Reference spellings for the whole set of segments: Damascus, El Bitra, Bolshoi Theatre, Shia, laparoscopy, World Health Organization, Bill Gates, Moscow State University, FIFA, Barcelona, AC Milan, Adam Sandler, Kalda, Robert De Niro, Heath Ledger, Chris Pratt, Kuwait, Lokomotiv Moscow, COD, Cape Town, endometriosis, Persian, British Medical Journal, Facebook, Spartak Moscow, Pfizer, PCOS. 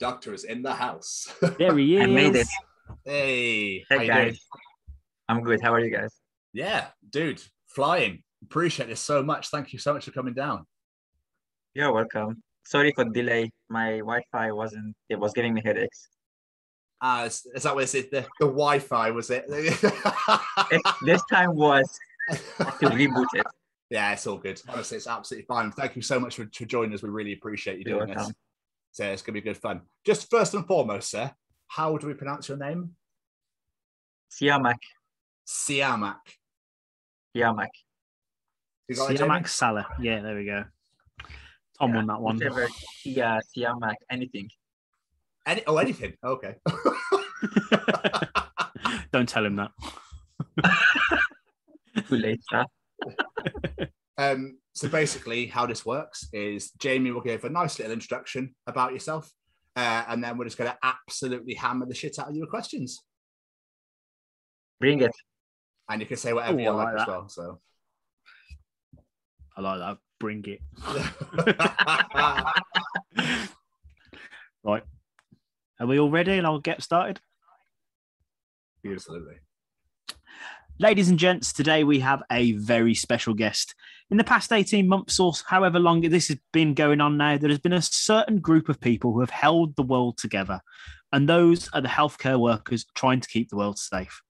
doctor is in the house. There he is. I made it. Hey. Hey, guys. I'm good. How are you guys? Yeah, dude, flying. Appreciate this so much. Thank you so much for coming down. You're welcome. Sorry for the delay. My Wi-Fi wasn't, it was giving me headaches. Is that what it said? The Wi-Fi, was it? This time was to reboot it. Yeah, it's all good. Honestly, it's absolutely fine. Thank you so much for joining us. We really appreciate you doing this. So it's going to be good fun. Just first and foremost, sir, how do we pronounce your name? Siamak. Siamak. Siamak. Siamak Saleh. Yeah, there we go. Tom won that one. Whatever. Yeah, Siamak, anything. Anything. Okay. Don't tell him that. Too late, huh? So basically how this works is Jamie will give a nice little introduction about yourself and then we're just going to absolutely hammer the shit out of you with questions. Bring it. And you can say whatever you like as well. So I like that. Bring it. Right. Are we all ready and I'll get started? Beautiful. Absolutely. Ladies and gents, today we have a very special guest. In the past 18 months or however long this has been going on now, there has been a certain group of people who have held the world together, and those are the healthcare workers trying to keep the world safe.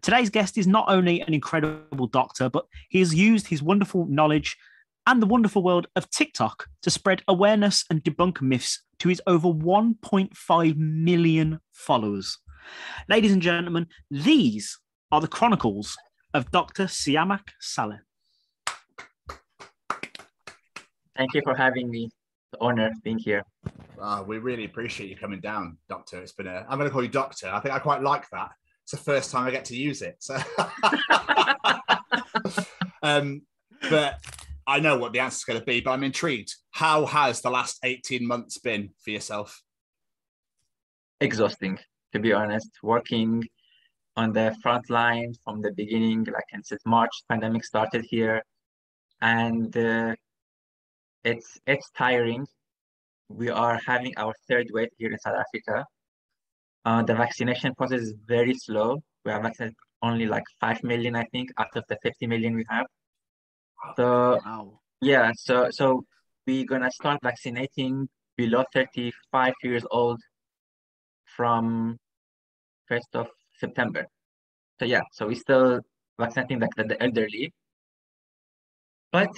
Today's guest is not only an incredible doctor, but he has used his wonderful knowledge and the wonderful world of TikTok to spread awareness and debunk myths to his over 1.5 million followers. Ladies and gentlemen, these are the chronicles of Dr. Siamak Saleh. Thank you for having me. It's an honor being here. We really appreciate you coming down, Doctor. It's been I'm going to call you Doctor. I think I quite like that. It's the first time I get to use it. So. But I know what the answer is going to be, but I'm intrigued. How has the last 18 months been for yourself? Exhausting, to be honest. Working on the front line from the beginning, like since March, pandemic started here, and it's tiring. We are having our third wave here in South Africa. The vaccination process is very slow. We have vaccinated only like 5 million, I think, out of the 50 million we have. So wow. Yeah, so we're gonna start vaccinating below 35 years old from 1st of September. So yeah, so we're still vaccinating the elderly. But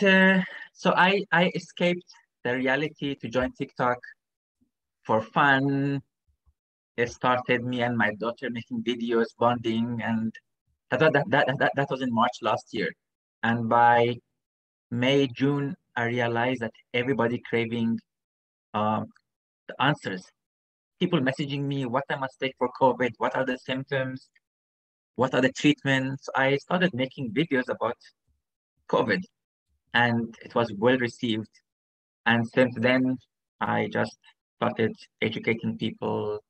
so I escaped the reality to join TikTok for fun. It started me and my daughter making videos, bonding, and that was in March last year. And by May, June, I realized that everybody craving the answers. People messaging me what I must take for COVID, what are the symptoms, what are the treatments. I started making videos about COVID and it was well received. And since then, I just started educating people,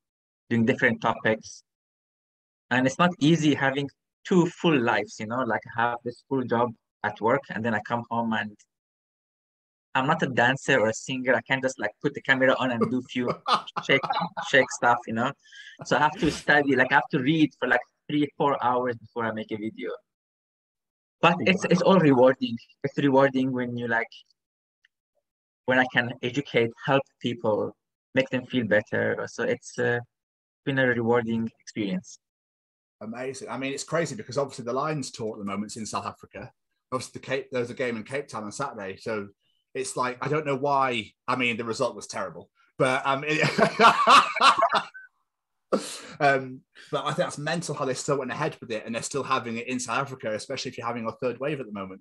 doing different topics. And it's not easy having two full lives, you know, like I have this full job at work and then I come home and I'm not a dancer or a singer. I can't just like put the camera on and do few shake stuff, you know. So I have to study, like I have to read for like 3-4 hours before I make a video. But it's all rewarding. It's rewarding when you like, when I can educate, help people, make them feel better. So it's been a rewarding experience. Amazing. I mean, it's crazy because obviously the Lions tour at the moment is in South Africa. Obviously there's a game in Cape Town on Saturday, so it's like, I don't know why. I mean, the result was terrible, but but I think that's mental how they still went ahead with it and they're still having it in South Africa, especially if you're having a third wave at the moment.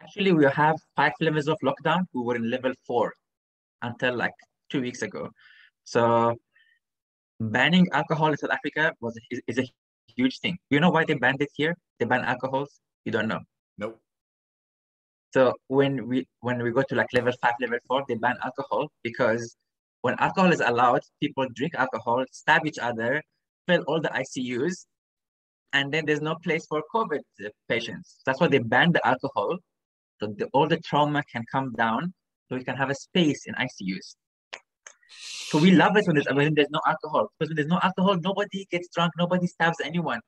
Actually, we have 5 levels of lockdown. We were in level 4 until like 2 weeks ago. So banning alcohol in South Africa is a huge thing. You know why they banned it here? They ban alcohols. You don't know. Nope. So when we go to like level 5, level 4, they ban alcohol because when alcohol is allowed, people drink alcohol, stab each other, fill all the ICUs, and then there's no place for COVID patients. That's why they banned the alcohol. So all the trauma can come down so we can have a space in ICUs. So we love it when there's no alcohol. Because when there's no alcohol, nobody gets drunk, nobody stabs anyone.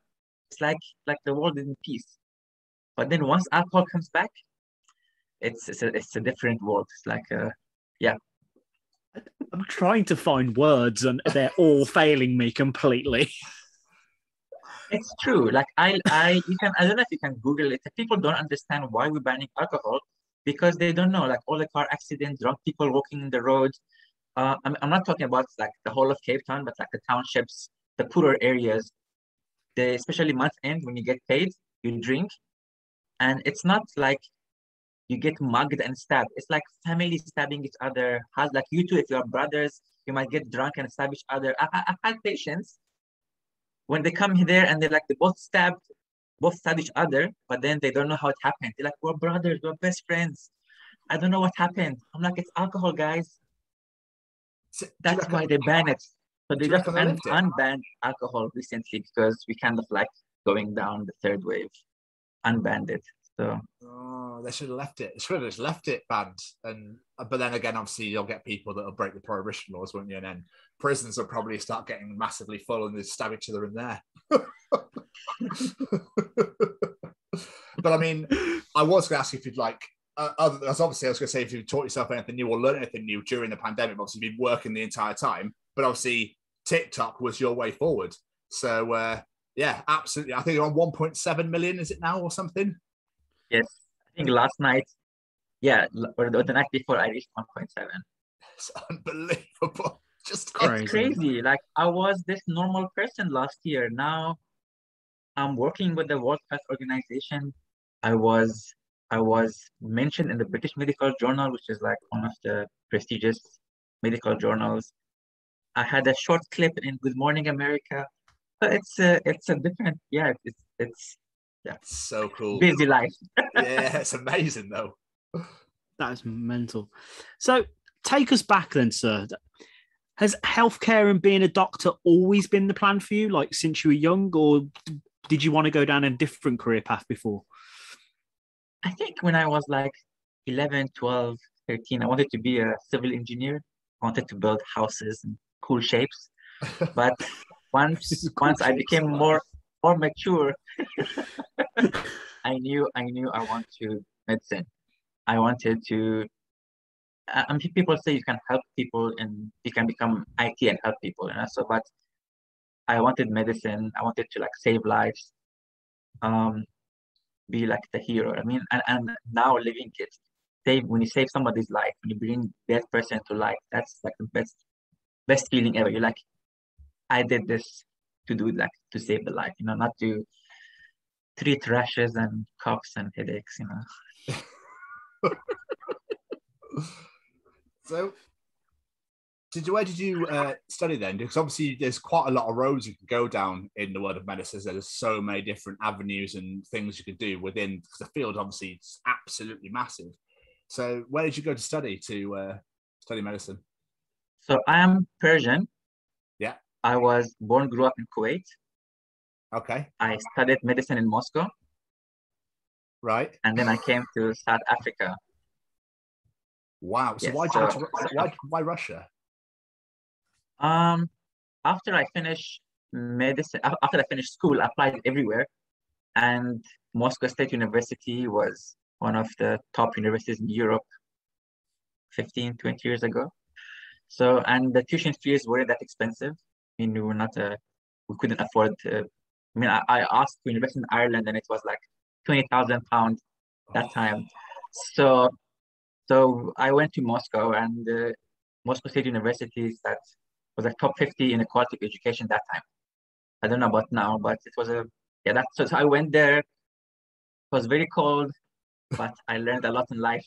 It's like the world is in peace. But then once alcohol comes back, it's a different world. It's like, yeah. I'm trying to find words and they're all failing me completely. It's true. Like I don't know if you can Google it. People don't understand why we're banning alcohol because they don't know. Like all the car accidents, drunk people walking in the road. I'm not talking about like the whole of Cape Town, but like the townships, the poorer areas. They, especially month end when you get paid, you drink, and it's not like you get mugged and stabbed. It's like family stabbing each other. Like you two, if you are brothers, you might get drunk and stab each other. I've had patients. When they come there and they're like, they both stabbed each other, but then they don't know how it happened. They're like, we're brothers, we're best friends. I don't know what happened. I'm like, it's alcohol, guys. That's why they ban it. So they just unbanned alcohol recently because we kind of like going down the third wave, unbanned it. So. Oh, they should have left it. They should have just left it banned. But then again, obviously, you'll get people that will break the prohibition laws, won't you? And then prisons will probably start getting massively full and they stab each other in there. But I mean, I was going to ask you if you'd like, if you've taught yourself anything new or learned anything new during the pandemic. Obviously, you've been working the entire time, but obviously, TikTok was your way forward. So, yeah, absolutely. I think you're on 1.7 million, is it now, or something? Yes, I think last night, yeah, or the night before, I reached 1.7. It's unbelievable. Just crazy. It's crazy. Like, I was this normal person last year. Now, I'm working with the World Health Organization. I was mentioned in the British Medical Journal, which is like one of the prestigious medical journals. I had a short clip in Good Morning America. But it's a different, yeah, it's that's so cool. Busy life. Yeah, it's amazing though. That is mental. So take us back then, sir. Has healthcare and being a doctor always been the plan for you, like since you were young, or did you want to go down a different career path before? I think when I was like 11, 12, 13, I wanted to be a civil engineer. I wanted to build houses in cool shapes. But once I became more mature, I knew I want to medicine. I wanted to, people say you can help people and you can become IT and help people, you know? So, but I wanted medicine. I wanted to like save lives, be like the hero. I mean, and now living it, when you save somebody's life, when you bring that person to life, that's like the best feeling ever. You're like, I did this. To do like to save the life, you know, not to treat rashes and coughs and headaches, you know. So, where did you study then? Because obviously, there's quite a lot of roads you can go down in the world of medicine. There's so many different avenues and things you can do within, because the field obviously is absolutely massive. So, where did you go to study medicine? So I am Persian. Yeah. I was grew up in Kuwait. Okay. I studied medicine in Moscow. Right. And then I came to South Africa. Wow. So yes, why Russia? After I finished school, I applied everywhere. And Moscow State University was one of the top universities in Europe 15, 20 years ago. So, and the tuition fees weren't that expensive. We couldn't afford. I asked to invest in Ireland, and it was like £20,000 that time. So I went to Moscow, and Moscow State University that was like top 50 in the quality of education that time. I don't know about now, but it was so I went there. It was very cold, but I learned a lot in life.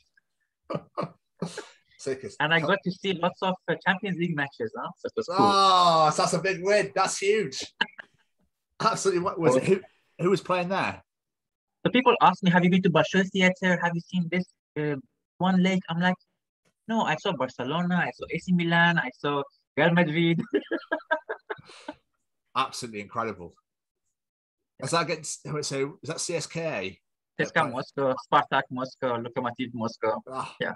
And I got to see lots of Champions League matches. Huh? So it was cool. Oh, so that's a big win. That's huge. Absolutely. What was it? Who was playing there? So people ask me, have you been to Bolshoi Theatre? Have you seen this one leg? I'm like, no, I saw Barcelona. I saw AC Milan. I saw Real Madrid. Absolutely incredible. Is that CSKA? CSKA Moscow, Spartak Moscow, Lokomotiv Moscow. Oh. Yeah.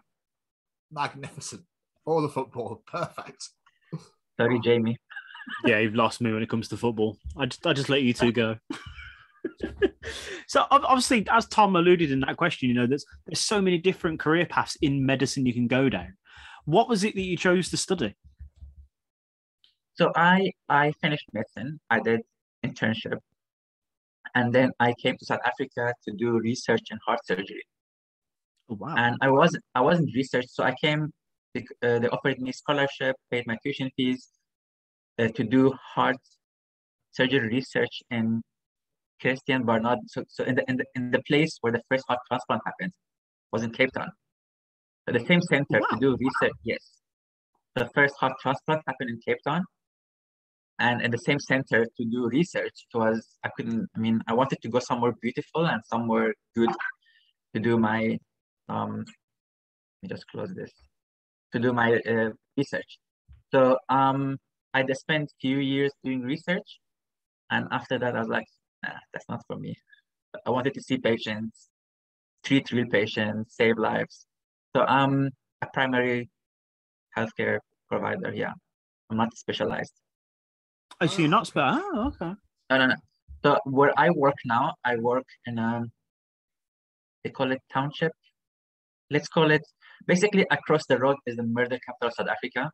Magnificent. All the football. Perfect. Sorry, Jamie. Yeah, you've lost me when it comes to football. I just let you two go. So obviously, as Tom alluded in that question, you know, there's so many different career paths in medicine you can go down. What was it that you chose to study? So I finished medicine. I did internship. And then I came to South Africa to do research in heart surgery. Oh, wow. And I wasn't research. So I came, they offered me scholarship, paid my tuition fees to do heart surgery research in Christian Barnard. So in the place where the first heart transplant happened was in Cape Town. So the same center to do research, yes. The first heart transplant happened in Cape Town. And at the same center to do research, I wanted to go somewhere beautiful and somewhere good to do my, let me just close this, to do my research. So I just spent a few years doing research. And after that, I was like, nah, that's not for me. I wanted to see patients, treat real patients, save lives. So I'm a primary healthcare provider, yeah. I'm not specialized. I see you're not special. Oh, okay. No. So where I work now, I work in a, they call it township. Let's call it, basically across the road is the murder capital of South Africa.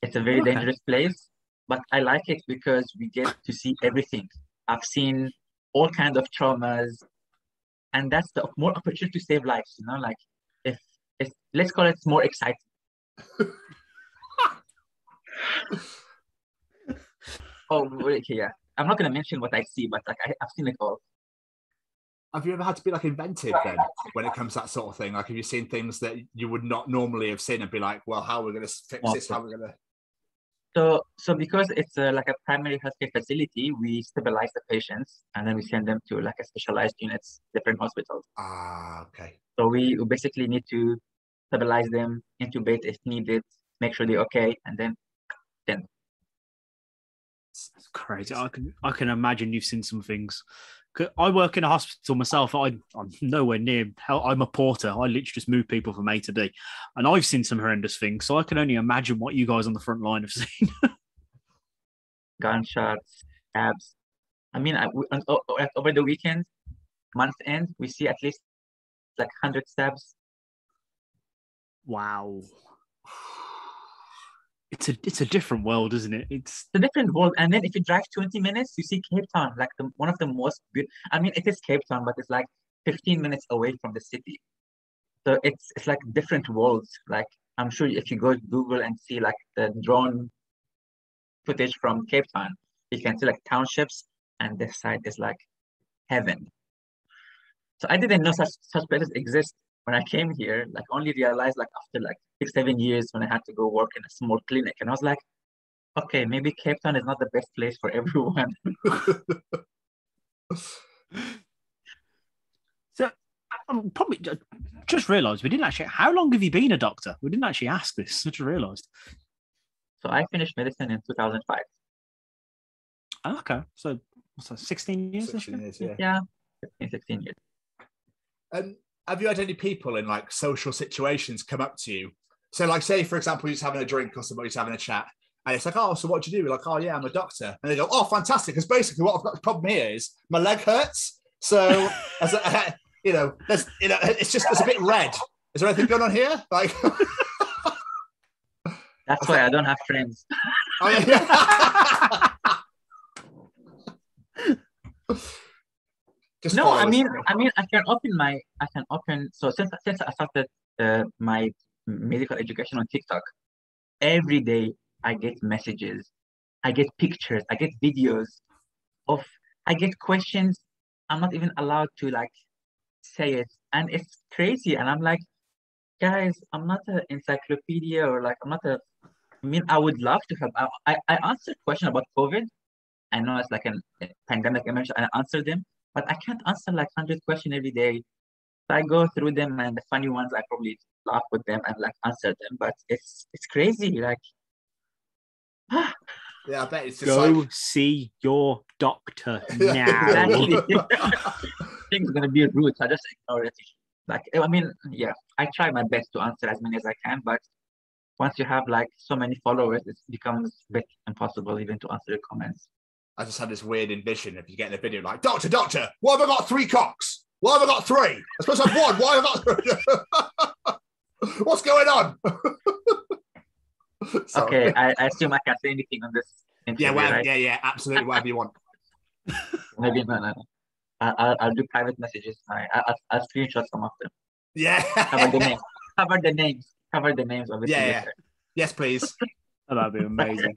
It's a very dangerous place, but I like it because we get to see everything. I've seen all kinds of traumas, and that's the more opportunity to save lives, you know, like if let's call it more exciting. Oh, okay, yeah. I'm not going to mention what I see, but like I've seen it all. Have you ever had to be like inventive then when it comes to that sort of thing? Like, have you seen things that you would not normally have seen and be like, well, how are we going to fix this? How are we going to... So because it's like a primary healthcare facility, we stabilize the patients and then we send them to like a specialized units, different hospitals. Ah, okay. So we basically need to stabilize them, intubate if needed, make sure they're okay, and then. That's crazy. I can imagine you've seen some things. I work in a hospital myself. I'm nowhere near. I'm a porter. I literally just move people from A to D, and I've seen some horrendous things. So I can only imagine what you guys on the front line have seen. Gunshots, stabs. I mean, over the weekend, month end, we see at least like 100 stabs. Wow. It's a different world, isn't it? It's a different world. And then if you drive 20 minutes, you see Cape Town, like one of the most beautiful. I mean, it is Cape Town, but it's like 15 minutes away from the city. So it's like different worlds. Like I'm sure if you go to Google and see like the drone footage from Cape Town, you can see like townships, and this side is like heaven. So I didn't know such places exist. When I came here, like only realized like after like 6-7 years when I had to go work in a small clinic, and I was like, okay, maybe Cape Town is not the best place for everyone. So I'm probably just realized we didn't actually, how long have you been a doctor? We didn't actually ask this. I just realized. So I finished medicine in 2005. Oh, okay, so what's that, 16 years? 16 years, yeah. 16 years. Have you had any people in like social situations come up to you? So like, say for example, you're just having a drink or somebody's having a chat and it's like, oh, so what do you do? You're like, oh yeah, I'm a doctor. And they go, oh, fantastic. Because basically what I've got, the problem here is my leg hurts. So, it's a bit red. Is there anything going on here? Like, that's why I don't have friends. No, I mean, I can open. So since I started my medical education on TikTok, every day I get messages, I get pictures, I get videos of, I get questions. I'm not even allowed to like say it, and it's crazy. And I'm like, guys, I'm not an encyclopedia or like I'm not a. I mean, I would love to help. I answered questions about COVID. I know it's like a pandemic emergency, and I answered them. But I can't answer like 100 questions every day. So I go through them, and the funny ones, I probably laugh with them and like answer them. But it's crazy. Like, yeah, I bet it's just go like... see your doctor now. Things are gonna be rude. So I just ignore it. Like, I mean, yeah, I try my best to answer as many as I can, but once you have like so many followers, it becomes a bit impossible even to answer your comments. I just had this weird envision of you getting a video like, "Doctor, doctor, why have I got three cocks? Why have I got three? I suppose I have one. Why have I got three? What's going on?" Okay, I assume I can say anything on this interview, yeah, whatever, right? Yeah, yeah, absolutely, whatever you want. Maybe no, no. I'll do private messages. I'll screenshot some of them. Yeah. Cover the names. Obviously. Yeah, yeah. Yes, please. Oh, that'd be amazing.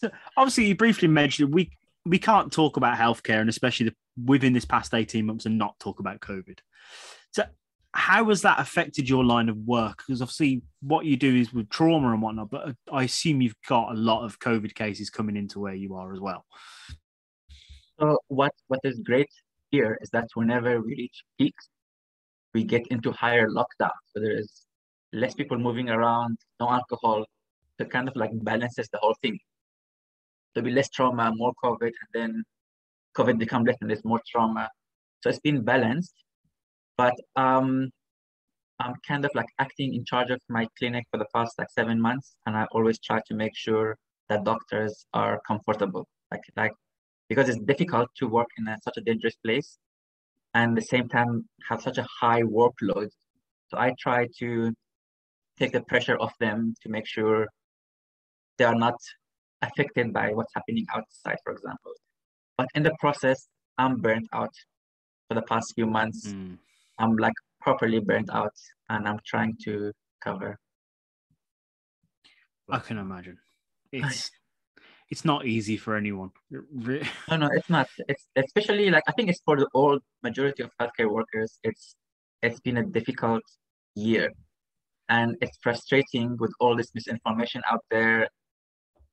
So, obviously, you briefly mentioned we can't talk about healthcare, and especially within this past 18 months, and not talk about COVID. So, how has that affected your line of work? Because obviously, what you do is with trauma and whatnot, but I assume you've got a lot of COVID cases coming into where you are as well. So what is great here is that whenever we reach peaks, we get into higher lockdown. So there is less people moving around, no alcohol. So it kind of like balances the whole thing. There'll be less trauma, more COVID, and then COVID becomes less and there's more trauma. So it's been balanced. But I'm kind of like acting in charge of my clinic for the past like 7 months. And I always try to make sure that doctors are comfortable. Like because it's difficult to work in such a dangerous place and at the same time have such a high workload. So I try to take the pressure off them to make sure they are not affected by what's happening outside, for example. But in the process, I'm burnt out for the past few months. Mm. I'm like properly burnt out and I'm trying to cover. I can imagine. It's not easy for anyone. No, it's not. It's especially like, I think it's for the old majority of healthcare workers, it's been a difficult year. And it's frustrating with all this misinformation out there.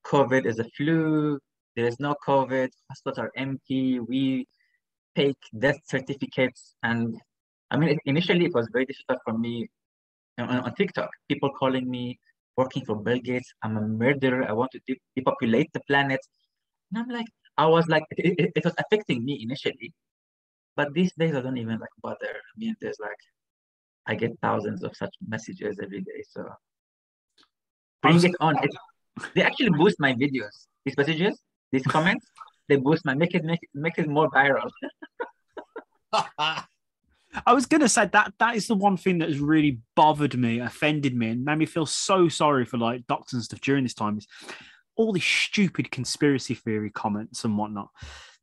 COVID is a flu. There is no COVID. Hospitals are empty. We take death certificates. And I mean, initially it was very difficult for me on TikTok. People calling me, working for Bill Gates, I'm a murderer, I want to depopulate the planet. And I'm like, it was affecting me initially. But these days I don't even like bother. I mean, there's like, I get thousands of such messages every day. So bring it on. They actually boost my videos. These messages, these comments, they boost my, make it more viral. I was going to say that is the one thing that has really bothered me, offended me, and made me feel so sorry for like doctors and stuff during this time is all these stupid conspiracy theory comments and whatnot.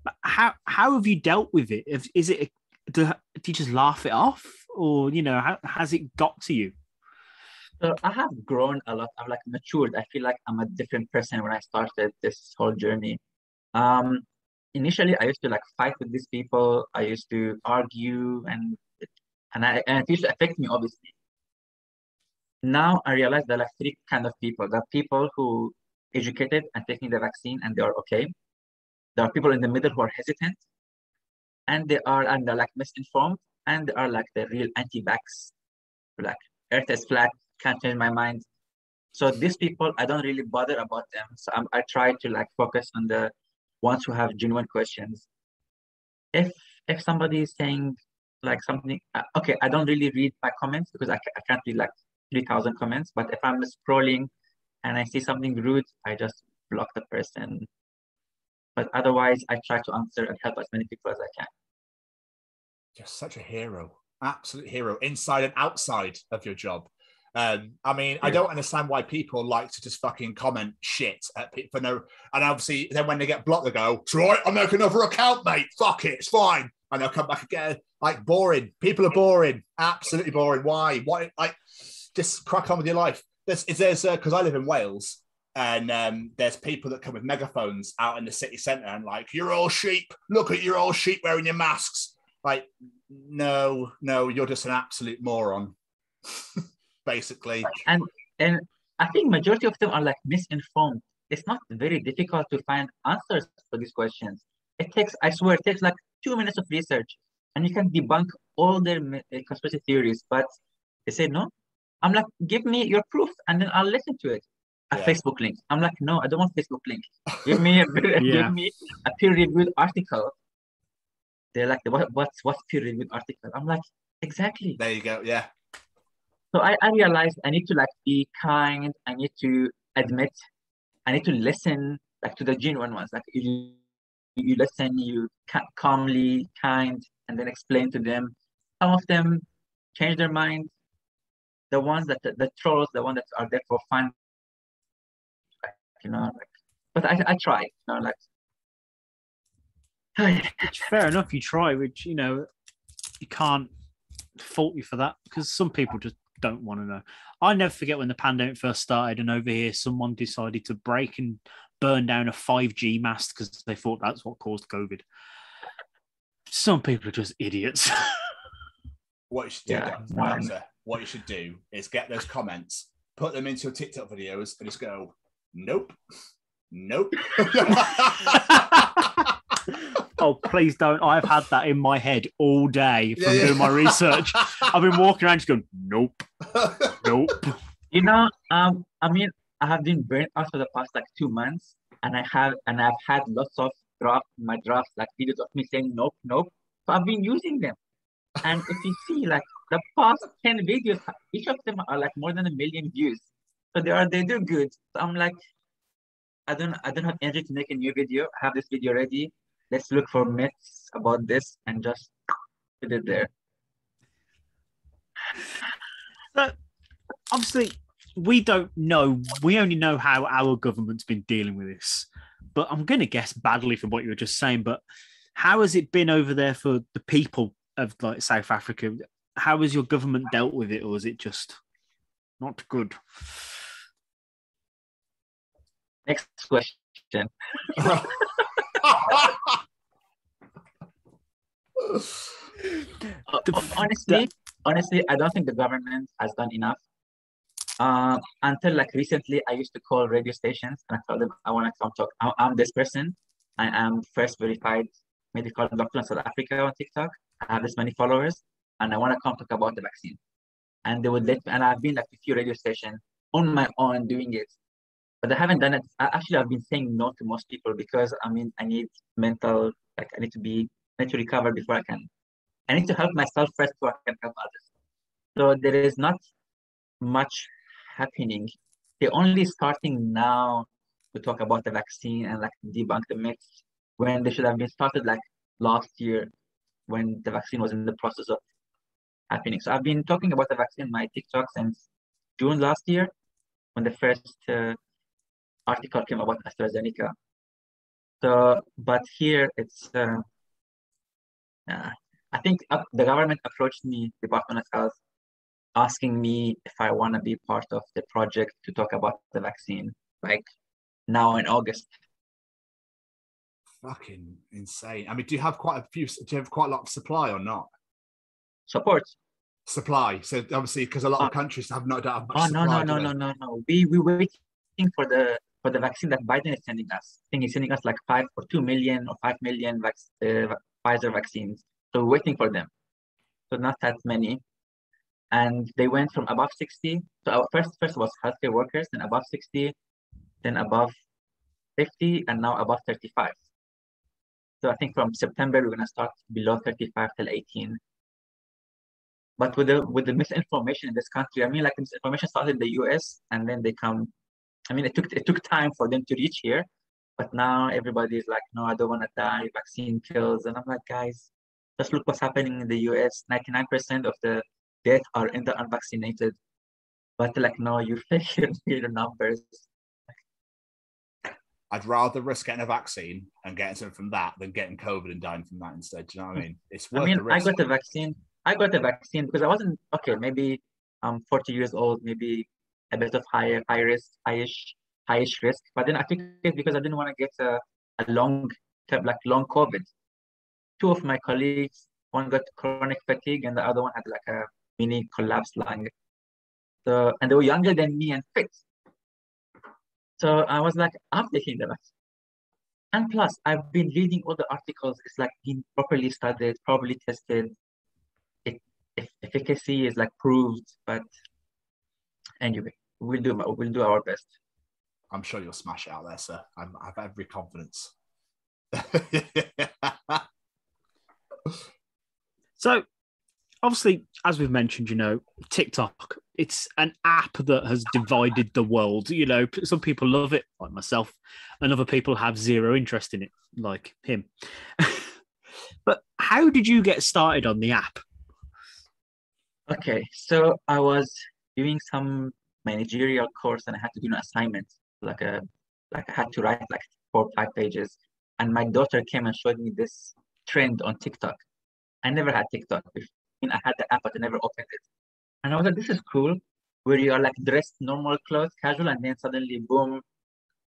But how have you dealt with it? Is it, do you just laugh it off, or, you know, how has it got to you? So I have grown a lot. I've like matured. I feel like I'm a different person when I started this whole journey. Initially, I used to like fight with these people. I used to argue, and it used to affect me, obviously. Now I realize there are like three kind of people. There are people who are educated and taking the vaccine and they are okay. There are people in the middle who are hesitant, and they're like misinformed, and they are like the real anti-vax, like earth is flat, can't change my mind. So these people, I don't really bother about them. So I try to like focus on the ones who have genuine questions. If somebody is saying like something, okay, I don't really read my comments because I can't read like 3,000 comments, but if I'm scrolling and I see something rude, I just block the person. But otherwise, I try to answer and help as many people as I can. You're such a hero, absolute hero, inside and outside of your job. I mean, I don't understand why people like to just fucking comment shit at people for no. And obviously, then when they get blocked, they go, "Troy, I'll make another account, mate. Fuck it, it's fine." And they'll come back again. Like, boring. People are boring. Absolutely boring. Why? Why? Like, just crack on with your life. There's because I live in Wales, and there's people that come with megaphones out in the city centre and like, "You're all sheep. Look at your old sheep wearing your masks." Like, no, you're just an absolute moron. Basically. And I think majority of them are like misinformed. It's not very difficult to find answers for these questions. It takes like 2 minutes of research and you can debunk all their conspiracy theories, but they say no. I'm like, give me your proof and then I'll listen to it. A Facebook link. I'm like, no, I don't want Facebook link. Give me a give me a peer-reviewed article. They're like, what's peer-reviewed article? I'm like, exactly. There you go, yeah. So I realized I need to be kind. I need to admit. I need to listen to the genuine ones. You listen, you calmly, kind, and then explain to them. Some of them change their mind. The ones that the trolls, the ones that are there for fun, But I try, Fair enough, you try, which you can't fault you for that, because some people just don't want to know. I never forget when the pandemic first started, and over here, someone decided to break and burn down a 5G mast because they thought that's what caused COVID. Some people are just idiots. What you should do, what you should do is get those comments, put them into your TikTok videos, and just go, nope, nope. Oh, please don't. I've had that in my head all day from doing my research. I've been walking around just going, nope, nope. I have been burnt out for the past 2 months, and I've had lots of drafts, videos of me saying nope, nope. So I've been using them. And if you see, the past 10 videos, each of them are more than 1 million views. So they do good. So I'm I don't have energy to make a new video. I have this video ready. Let's look for myths about this and just put it there. But obviously, we don't know. We only know how our government's been dealing with this. But I'm going to guess badly from what you were just saying. But how has it been over there for the people of South Africa? How has your government dealt with it, or is it just not good? Next question. Honestly, I don't think the government has done enough. Until recently, I used to call radio stations and I told them I want to come talk. I'm this person. I am first verified medical doctor in South Africa on TikTok. I have this many followers, and I want to come talk about the vaccine. And they would let me. And I've been a few radio stations on my own doing it, but I haven't done it. Actually, I've been saying no to most people because I need mental. I need to recover before I can. I need to help myself first before I can help others. So there is not much happening. They're only starting now to talk about the vaccine and debunk the myths when they should have been started last year when the vaccine was in the process of happening. So I've been talking about the vaccine in my TikTok since June last year when the first article came about AstraZeneca. So, but here it's, I think the government approached me, Department of Health, asking me if I want to be part of the project to talk about the vaccine, now in August. Fucking insane. Do you have quite a lot of supply or not? Support. Supply. So obviously, because a lot of countries don't have much supply. No. We're waiting for the vaccine that Biden is sending us. I think he's sending us 2 million or 5 million Pfizer vaccines. So we're waiting for them. So not that many. And they went from above 60. So our first was healthcare workers, then above 60, then above 50, and now above 35. So I think from September, we're going to start below 35 till 18. But with the misinformation in this country, the misinformation started in the US, and then they come. It took time for them to reach here, but now everybody's no, I don't want to die. Vaccine kills. And I'm guys, just look what's happening in the US. 99% of the death are in the unvaccinated. But no, you figure your numbers. I'd rather risk getting a vaccine and getting something from that than getting COVID and dying from that instead. Do you know what I mean? It's worth the risk. I got the vaccine because I wasn't maybe I'm 40 years old, maybe a bit of high-ish risk. But then I took it because I didn't want to get a long COVID. Two of my colleagues, one got chronic fatigue and the other one had a mini collapsed lung. So, and they were younger than me and fit. So I was I'm taking the vaccine. And plus, I've been reading all the articles. It's been properly studied, probably tested. Efficacy is proved, but anyway, we'll do our best. I'm sure you'll smash it out there, sir. I have every confidence. So obviously, as we've mentioned, you know, TikTok, it's an app that has divided the world. You know, some people love it, like myself, and other people have zero interest in it, like him. But how did you get started on the app? Okay, so I was doing some managerial course and I had to do an assignment, like I had to write like 4 or 5 pages. And my daughter came and showed me this trend on TikTok. I never had TikTok before. I mean, I had the app, but I never opened it. And I was like, this is cool, where you are like dressed normal clothes, casual, and then suddenly, boom,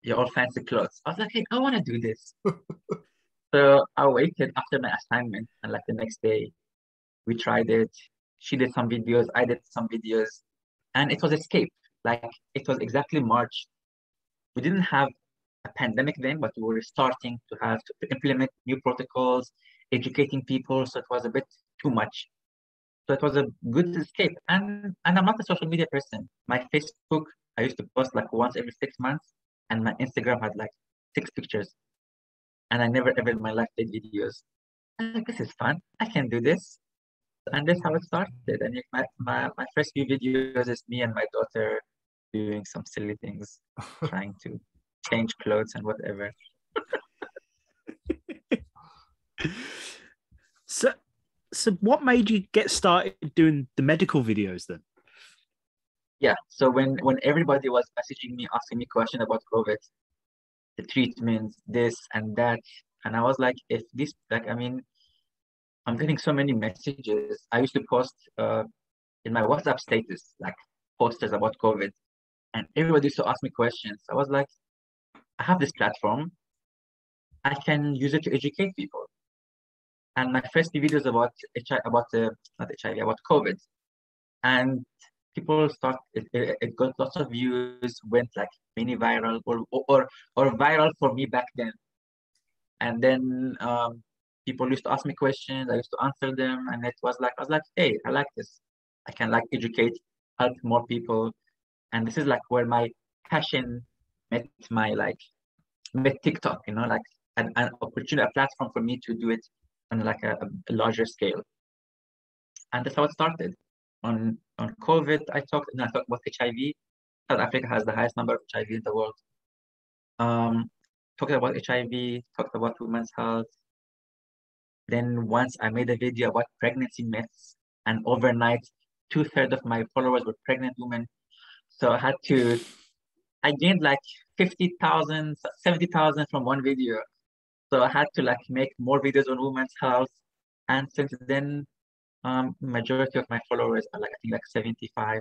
you're all fancy clothes. I was like, hey, I want to do this. So I waited after my assignment, and like the next day, we tried it. She did some videos, I did some videos, and it was escape. Like, it was exactly March. We didn't have a pandemic then, but we were starting to have to implement new protocols, educating people, so it was a bit too much. So it was a good escape. And I'm not a social media person. My Facebook, I used to post like once every 6 months, and my Instagram had like 6 pictures. And I never ever in my life did videos. I'm like, this is fun. I can do this. And that's how it started. And my first few videos is me and my daughter doing some silly things, trying to change clothes and whatever. So what made you get started doing the medical videos then? Yeah, so when everybody was messaging me, asking me questions about COVID, the treatments, this and that, and I was like, if this, like, I mean, I'm getting so many messages. I used to post in my WhatsApp status, like posters about COVID, and everybody used to ask me questions. I was like, I have this platform. I can use it to educate people. And my first few videos about COVID, and people start. It got lots of views, went like mini viral or viral for me back then. And then people used to ask me questions. I used to answer them, and it was like, I was like, hey, I like this. I can like educate, help more people, and this is like where my passion met TikTok. You know, like an opportunity, a platform for me to do it on like a larger scale. And that's how it started. On COVID, I talked about HIV. South Africa has the highest number of HIV in the world. Talked about HIV, talked about women's health. Then once I made a video about pregnancy myths, and overnight, 2/3 of my followers were pregnant women. So I gained like 50,000, 70,000 from one video. So I had to like make more videos on women's health. And since then, majority of my followers are like, I think like 75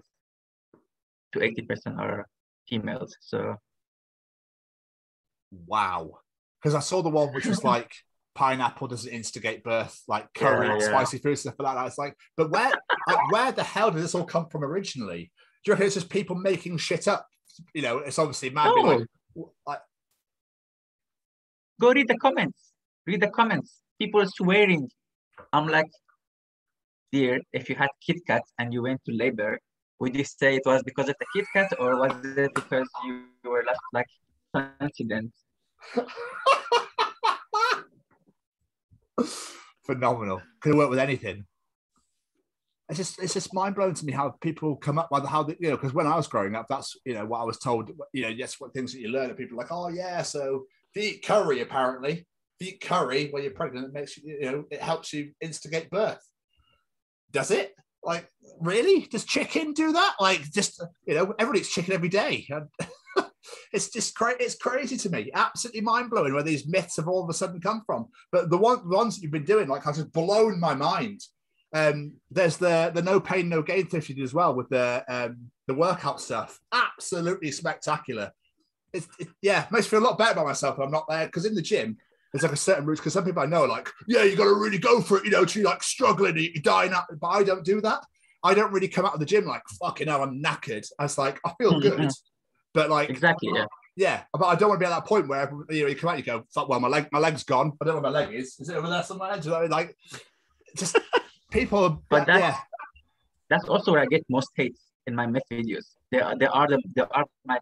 to 80% are females. So. Wow. Because I saw the one which was like, pineapple doesn't instigate birth, like curry, spicy food, stuff like that. I was like, but where, like, where the hell did this all come from originally? Do you reckon it's just people making shit up? You know, it's obviously mad. Oh. Like, go read the comments. Read the comments. People are swearing. I'm like, dear, if you had Kit Kat and you went to labor, would you say it was because of the Kit Kat, or was it because you were left like an accident? Phenomenal. Could have worked with anything. It's just mind blowing to me how people come up, how they, you know, because when I was growing up, that's, you know, what I was told. You know, yes, what things that you learn, and people are like, oh yeah, so. If you eat curry, apparently, if you eat curry when you're pregnant, it makes you, you know, it helps you instigate birth. Does it? Like, really? Does chicken do that? Like, just, you know, everybody eats chicken every day. It's just crazy. It's crazy to me. Absolutely mind blowing where these myths have all of a sudden come from. But the ones that you've been doing, like, has just blown my mind. There's the no pain, no gain stuff you did as well with the workout stuff. Absolutely spectacular. It yeah, makes me feel a lot better about myself when I'm not there, because in the gym there's like a certain route, because some people I know are like, yeah, you got to really go for it, you know, to like struggling, you're dying out, but I don't do that. I don't really come out of the gym like, fucking hell, I'm knackered. I was like, I feel good, but like, exactly, yeah, but I don't want to be at that point where, you know, you come out, you go, fuck, well, my leg's gone. I don't know where my leg is. Is it over there somewhere? Do you know, like, just people, but that's also where I get most hate in my myth videos. There are my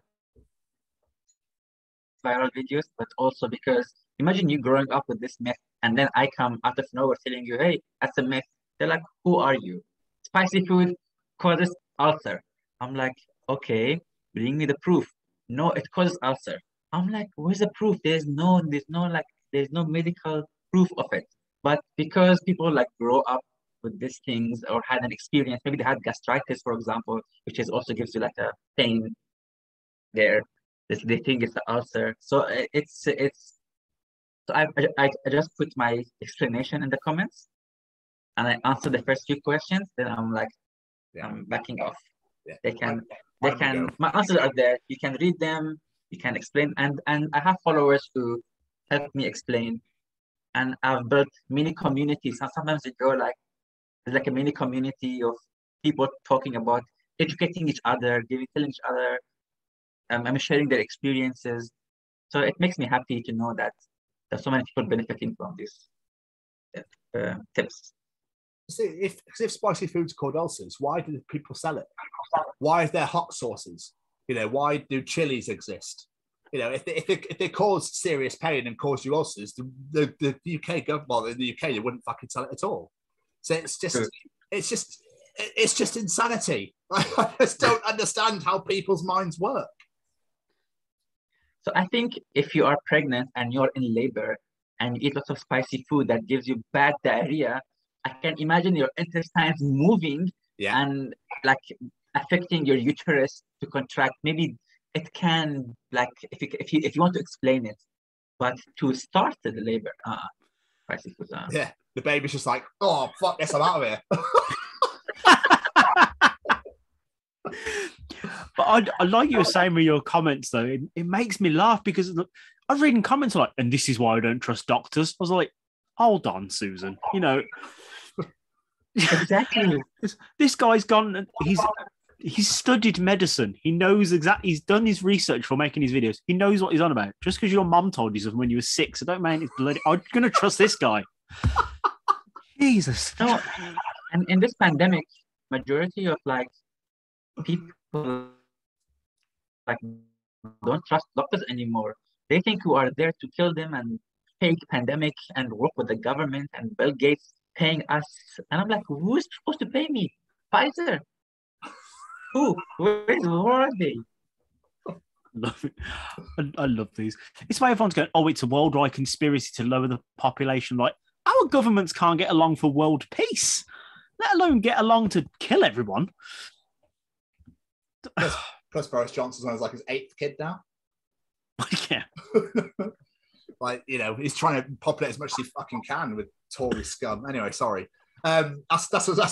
viral videos, but also because imagine you growing up with this myth, and then I come out of nowhere telling you, hey, that's a myth. They're like, who are you? spicy food causes ulcer. I'm like, okay, bring me the proof. No, it causes ulcer. I'm like, where's the proof? There's no medical proof of it. But because people like grow up with these things or had an experience, maybe they had gastritis, for example, which is also gives you like a pain there. They think it's an ulcer. So I just put my explanation in the comments, and I answer the first few questions. Then I'm like, I'm backing off. Yeah. They can. My answers are there. You can read them. You can explain, and I have followers who help me explain, and I've built mini communities. And sometimes they go like, there's like a mini community of people talking about educating each other, telling each other. I'm sharing their experiences, so it makes me happy to know that there's so many people benefiting from these tips. So if spicy food's called ulcers, why do people sell it? Why is there hot sauces? You know, why do chilies exist? You know, if they cause serious pain and cause you ulcers, the UK government, well, in the UK, they wouldn't fucking sell it at all. So it's just insanity. I just don't understand how people's minds work. So I think if you are pregnant and you're in labor and you eat lots of spicy food that gives you bad diarrhea, I can imagine your intestines moving and like affecting your uterus to contract. Maybe it can, like, if you want to explain it, but to start the labor, spicy food. Yeah, the baby's just like, oh fuck this, I'm out of here. But I like you were saying with your comments though, it makes me laugh because I've read comments like, and this is why I don't trust doctors. I was like, hold on, Susan, you know. Exactly. This guy's gone and he's studied medicine. He knows exactly, he's done his research for making his videos. He knows what he's on about. Just because your mum told you something when you were 6, I don't mean it's bloody, I'm going to trust this guy. Jesus. No, and in this pandemic, majority of like people like don't trust doctors anymore. They think who are there to kill them and fake pandemic and work with the government and Bill Gates paying us. And I'm like, who is supposed to pay me? Pfizer? Who? Where are they? Love it. I love these. It's why everyone's going, oh, it's a worldwide conspiracy to lower the population. Like, our governments can't get along for world peace, let alone get along to kill everyone. Plus Boris Johnson sounds like his 8th kid now. Yeah. Like, you know, he's trying to populate as much as he fucking can with Tory scum. Anyway, sorry. That's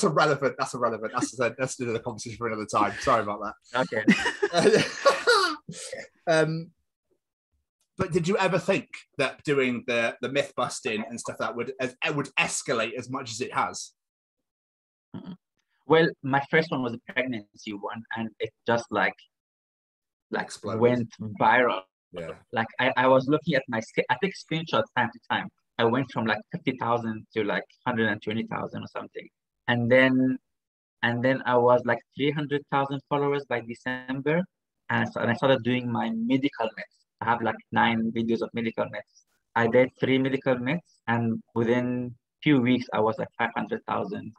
irrelevant. That's another conversation for another time. Sorry about that. Okay. But did you ever think that doing the myth busting and stuff that would escalate as much as it has? Well, my first one was a pregnancy one, and it just like exploded. Went viral. Yeah. Like I was looking at my, I take screenshots time to time. I went from like 50,000 to like 120,000 or something. And then I was like 300,000 followers by December. And I started doing my medical myths. I have like 9 videos of medical myths. I did 3 medical myths, and within a few weeks, I was like 500,000.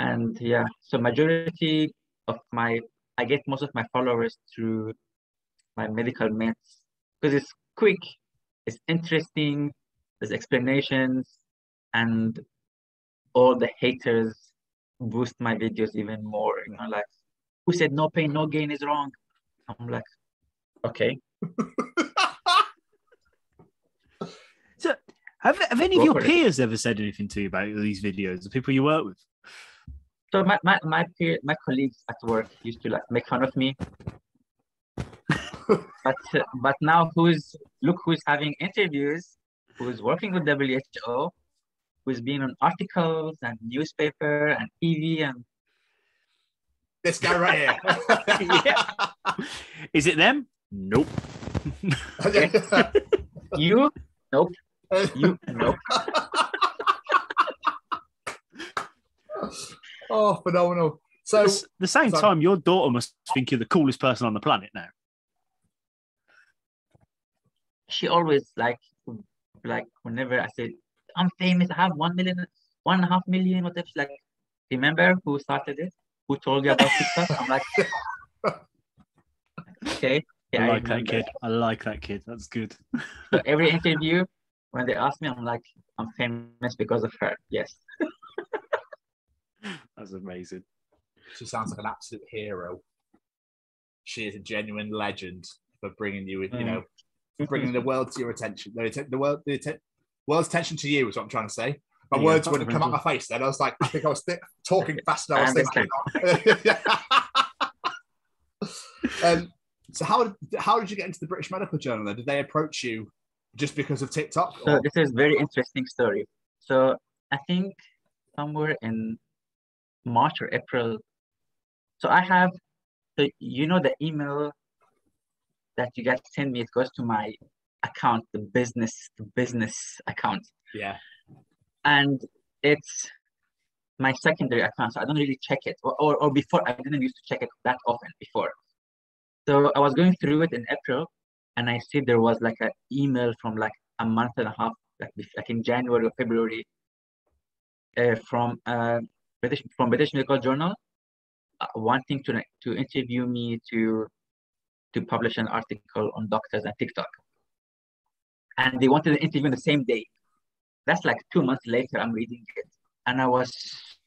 And yeah, so majority of I get most of my followers through my medical myths because it's quick, it's interesting, there's explanations, and all the haters boost my videos even more. You know, like, who said no pain, no gain is wrong? I'm like, okay. So have any of your peers ever said anything to you about these videos, the people you work with? So my colleagues at work used to like make fun of me. But now who's having interviews, who's working with WHO, who's been on articles and newspaper and TV and this guy right here. Yeah. Is it them? Nope. You? Nope. You? Nope. Oh, phenomenal. So at the same time, your daughter must think you're the coolest person on the planet now. She always like whenever I said I'm famous, I have 1 million, 1.5 million, whatever, she's like, remember who started it? Who told you about TikTok? I'm like, okay. Yeah, I like that kid. I like that kid. That's good. So every interview, when they ask me, I'm like, I'm famous because of her. Yes. That's amazing. She sounds like an absolute hero. She is a genuine legend for bringing you, you know, bringing the world to your attention. The world's attention to you is what I'm trying to say. My words would have come out my face then. I was like, I think I was talking fast and I was thinking. So how did you get into the British Medical Journal then? Did they approach you just because of TikTok? So this is a very interesting story. So I think somewhere in March or April. So I have, so you know, the email that you guys send me, it goes to my account, the business account. Yeah. And it's my secondary account, so I don't really check it. Or before, I didn't used to check it that often before. So I was going through it in April, and I see there was like an email from like a month and a half, like in January or February, from British Medical Journal, wanting to interview me to publish an article on doctors and TikTok. And they wanted an interview on the same day. That's like 2 months later, I'm reading it. And I was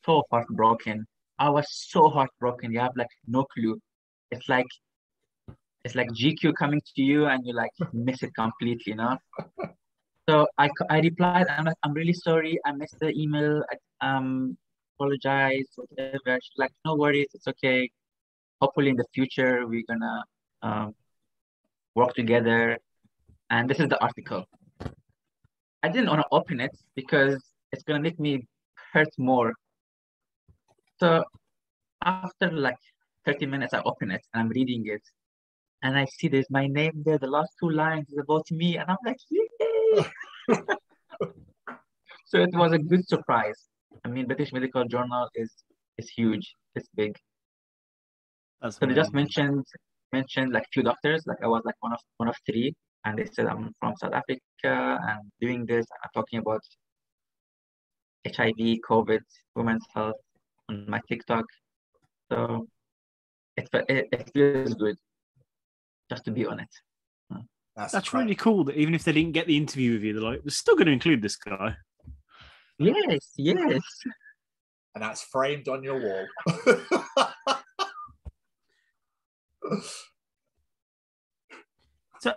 so heartbroken. You have like no clue. It's like GQ coming to you and you like miss it completely, you know? So I replied, I'm like, I'm really sorry. I missed the email. I apologize, whatever. She's like, no worries. It's okay. Hopefully in the future, we're going to work together. And this is the article. I didn't want to open it because it's going to make me hurt more. So after like 30 minutes, I open it and I'm reading it. And I see there's my name there. The last two lines is about me. And I'm like, yay! So it was a good surprise. I mean, British Medical Journal is huge. It's big. That's so amazing. They just mentioned like few doctors. Like I was like one of three. And they said, I'm from South Africa and doing this. I'm talking about HIV, COVID, women's health on my TikTok. So it feels good just to be on it. That's really cool that even if they didn't get the interview with you, they're like, we're still going to include this guy. Yes, yes. And that's framed on your wall. So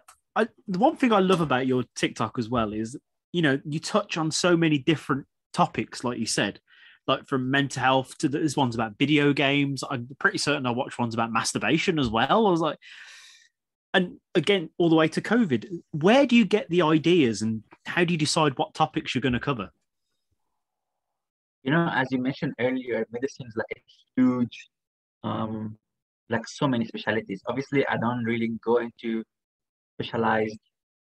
the one thing I love about your TikTok as well is, you know, you touch on so many different topics, like you said, like from mental health to there's ones about video games. I'm pretty certain I watched ones about masturbation as well. I was like, and again, all the way to COVID. Where do you get the ideas and how do you decide what topics you're going to cover? You know, as you mentioned earlier, medicine is like a huge, like so many specialties. Obviously, I don't really go into specialized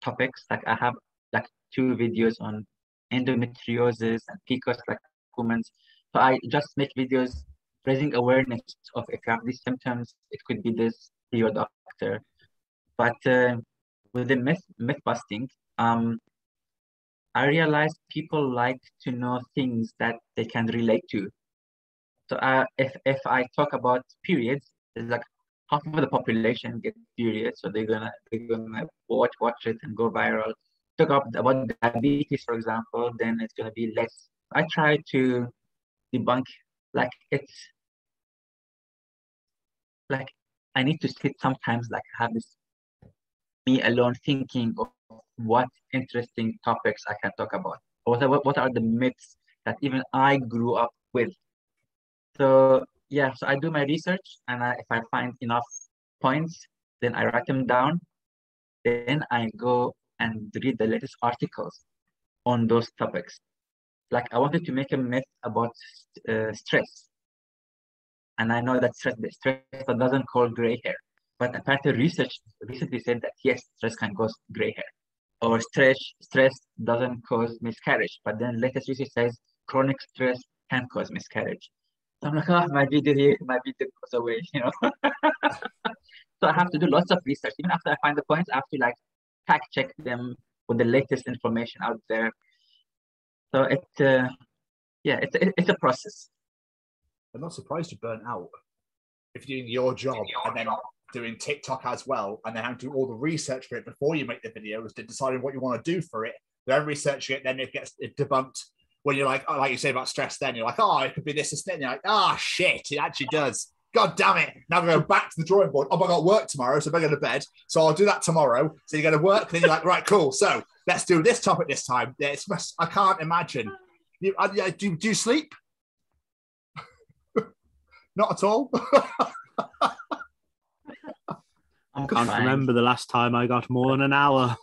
topics. Like I have like two videos on endometriosis and PCOS, like women's. So I just make videos raising awareness of if you have these symptoms, it could be this, see your doctor. But with the myth busting, I realized people like to know things that they can relate to. So if I talk about periods, it's like half of the population gets periods, so they're gonna watch it and go viral. Talk about diabetes, for example, then it's gonna be less. I try to debunk, like it's like I need to sit sometimes, like have this me alone thinking of what interesting topics I can talk about. What are the myths that even I grew up with? So yeah, so I do my research, and if I find enough points, then I write them down. Then I go and read the latest articles on those topics. Like I wanted to make a myth about stress. And I know that stress doesn't cause gray hair. But apparently research recently said that yes, stress can cause gray hair. Or stress doesn't cause miscarriage. But then latest research says chronic stress can cause miscarriage. I'm like, oh, my video goes away, you know. So I have to do lots of research. Even after I find the points, I have to like fact check them with the latest information out there. So it's a process. I'm not surprised you burn out if you're doing your job and then doing TikTok as well, and then having to do all the research for it before you make the videos, to deciding what you want to do for it, then researching it, then it gets debunked. When you're like, oh, like you say about stress, then you're like, oh, it could be this, this, then you're like, ah, oh, shit, it actually does. God damn it. Now we're going back to the drawing board. Oh, but I got work tomorrow, so I'm going to bed. So I'll do that tomorrow. So you go to work, then you're like, right, cool. So let's do this topic this time. It's, I can't imagine. Do you sleep? Not at all. I can't remember the last time I got more than an hour.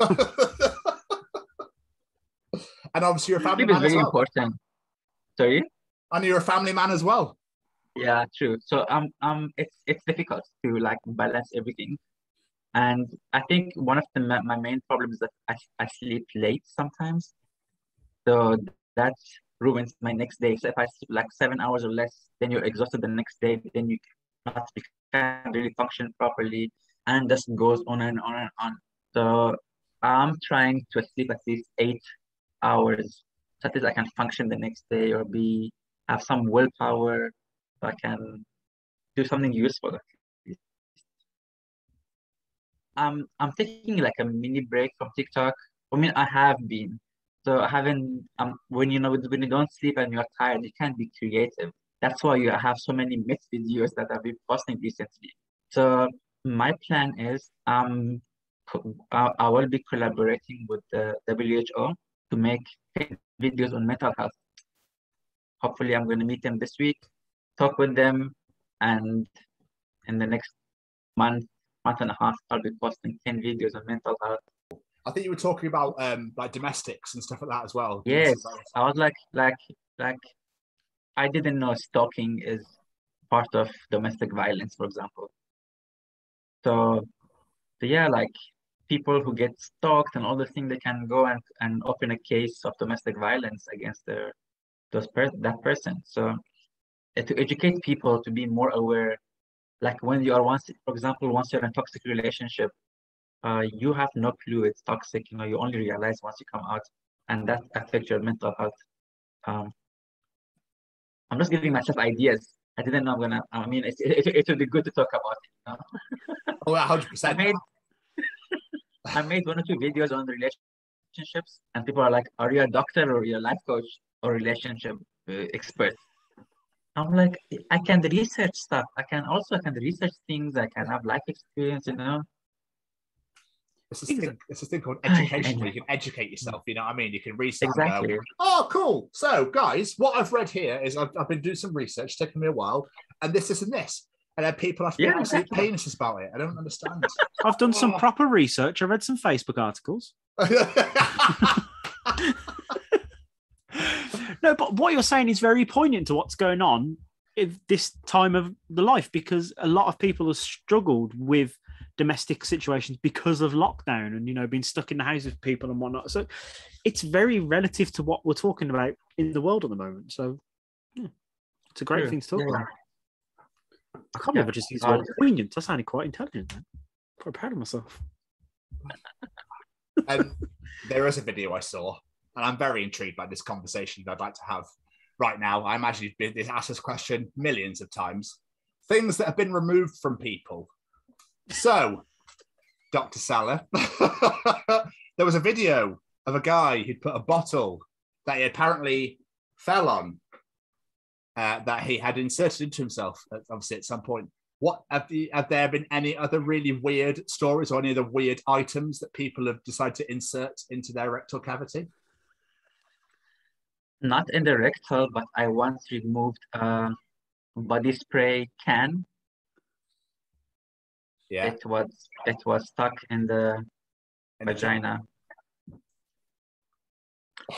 And obviously you're a family man as well. Important. Sorry? And you're a family man as well. Yeah, true. So it's difficult to like balance everything, and I think one of my main problems is that I sleep late sometimes, so that ruins my next day. So if I sleep like 7 hours or less, then you're exhausted the next day. Then you can't really function properly, and just goes on and on and on. So I'm trying to sleep at least 8 hours, so that I can function the next day or have some willpower. I can do something useful. I'm taking like a mini break from TikTok. I mean, I have been. So I haven't. When when you don't sleep and you're tired, you can't be creative. That's why you have so many myth videos that I've been posting recently. So my plan is I will be collaborating with the WHO to make videos on mental health. Hopefully, I'm going to meet them this week. Talk with them, and in the next month and a half, I'll be posting 10 videos on mental health. I think you were talking about like domestics and stuff like that as well. Yes, I was like I didn't know stalking is part of domestic violence, for example. So yeah, like people who get stalked and all the things, they can go and open a case of domestic violence against that person. So to educate people to be more aware, like when you are once you're in a toxic relationship, you have no clue it's toxic. You only realize once you come out, and that affects your mental health. I'm just giving myself ideas. I didn't know it would be good to talk about it. You know? Oh, 100%. I made one or two videos on relationships, and people are like, "Are you a doctor or your life coach or relationship expert?" I'm like, I can research stuff. I can research things. I can have life experience, It's a thing called education. You can educate yourself. You know what I mean? You can research. Exactly. Oh, cool. So, guys, what I've read here is I've been doing some research. It's taken me a while, and this, and this, and then people have to be absolutely penises about it. I don't understand. I've done some proper research. I read some Facebook articles. No, but what you're saying is very poignant to what's going on at this time of the life, because a lot of people have struggled with domestic situations because of lockdown and, being stuck in the house with people and whatnot. So it's very relative to what we're talking about in the world at the moment. So yeah, it's a great thing to talk about. I can't remember just use the word poignant. I sounded quite intelligent. I'm quite proud of myself. There is a video I saw. And I'm very intrigued by this conversation that I'd like to have right now. I imagine you've been asked this question millions of times. Things that have been removed from people. So, Dr. Saleh, there was a video of a guy who'd put a bottle that he apparently fell on that he had inserted into himself, obviously, at some point. What have there been any other really weird stories or any other weird items that people have decided to insert into their rectal cavity? Not in the rectal, but I once removed a body spray can. Yeah, it was stuck in the vagina.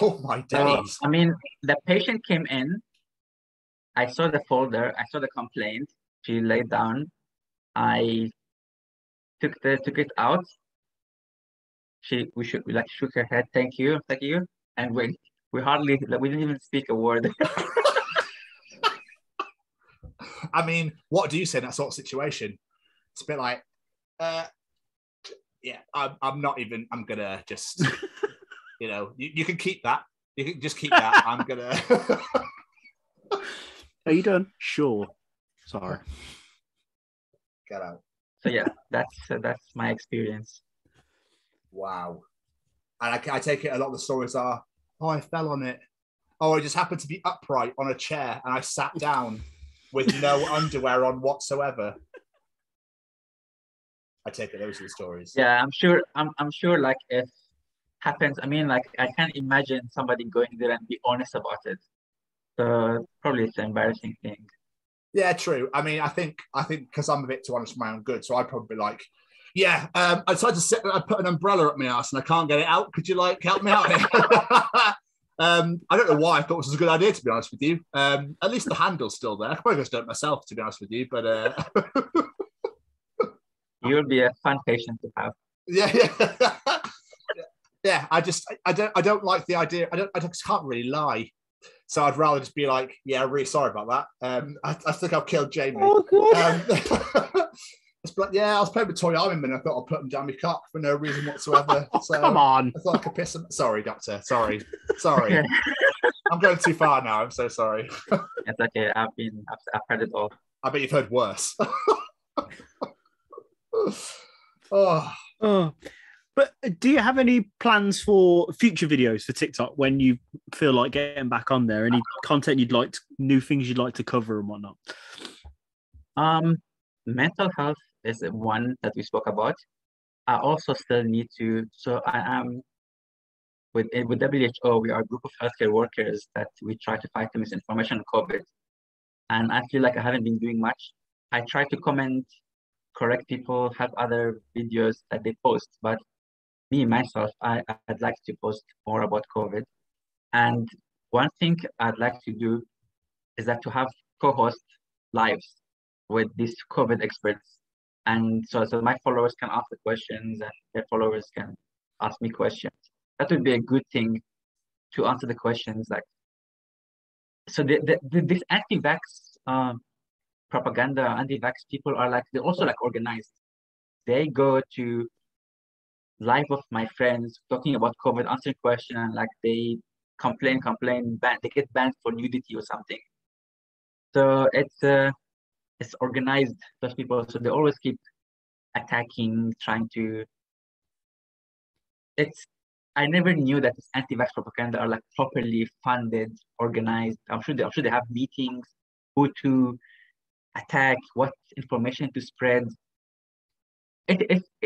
Oh my days! So, the patient came in. I saw the folder. I saw the complaint. She laid down. I took it out. We shook her head. Thank you, and went. We didn't even speak a word. What do you say in that sort of situation? It's a bit like, I'm gonna just, you can keep that. You can just keep that. I'm gonna. Are you done? Sure. Sorry. Get out. So yeah, that's my experience. Wow. And I take it a lot of the stories are, oh, I fell on it. Oh, I just happened to be upright on a chair and I sat down with no underwear on whatsoever. I take it those are the stories. Yeah, I'm sure like if happens, I mean, like I can't imagine somebody going there and be honest about it. So probably it's an embarrassing thing. Yeah, true. I mean, I think because I'm a bit too honest with my own good, so I'd probably be like, yeah, I tried to sit and I put an umbrella up my ass and I can't get it out. Could you like help me out here? I don't know why I thought this was a good idea, to be honest with you. At least the handle's still there. I could probably just do it myself, to be honest with you, but you'll be a fun patient to have. Yeah. Yeah, I don't like the idea. I just can't really lie. So I'd rather just be like, yeah, I'm really sorry about that. I think I've killed Jamie. Oh, God. Yeah, I was playing with toy arming men. I thought I'd put them down my cock for no reason whatsoever. So come on. I thought I could piss them. Sorry, doctor. Sorry. I'm going too far now. I'm so sorry. It's okay. I've heard it all. I bet you've heard worse. Oh. But do you have any plans for future videos for TikTok when you feel like getting back on there? Any content you'd like, new things you'd like to cover and whatnot? Mental health is one that we spoke about. I also still need to, so I am, with WHO, we are a group of healthcare workers that we try to fight the misinformation on COVID. And I feel like I haven't been doing much. I try to comment, correct people, have other videos that they post, but me, myself, I'd like to post more about COVID. And one thing I'd like to do is that to have co-host lives with these COVID experts. And so my followers can ask the questions and their followers can ask me questions. That would be a good thing to answer the questions. Like, so this anti-vax propaganda, anti-vax people are like, they're also like organized. They go to live of my friends talking about COVID, answering questions, and like they complain, ban. They get banned for nudity or something. So it's organized, those people. So they always keep attacking, trying to. I never knew that this anti-vax propaganda are like properly funded, organized. I'm sure they have meetings, who to attack, what information to spread.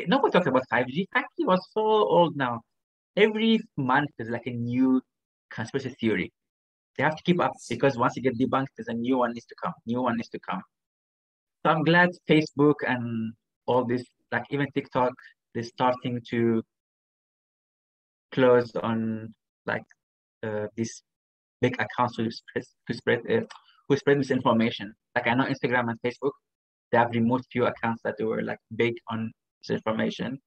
No one talks about 5G. 5G was so old now. Every month is like a new conspiracy theory. They have to keep up because once you get debunked, there's a new one needs to come. So I'm glad Facebook and all this, like even TikTok, they're starting to close on like these big accounts who spread misinformation. Like I know Instagram and Facebook, they have removed few accounts that were like big on misinformation.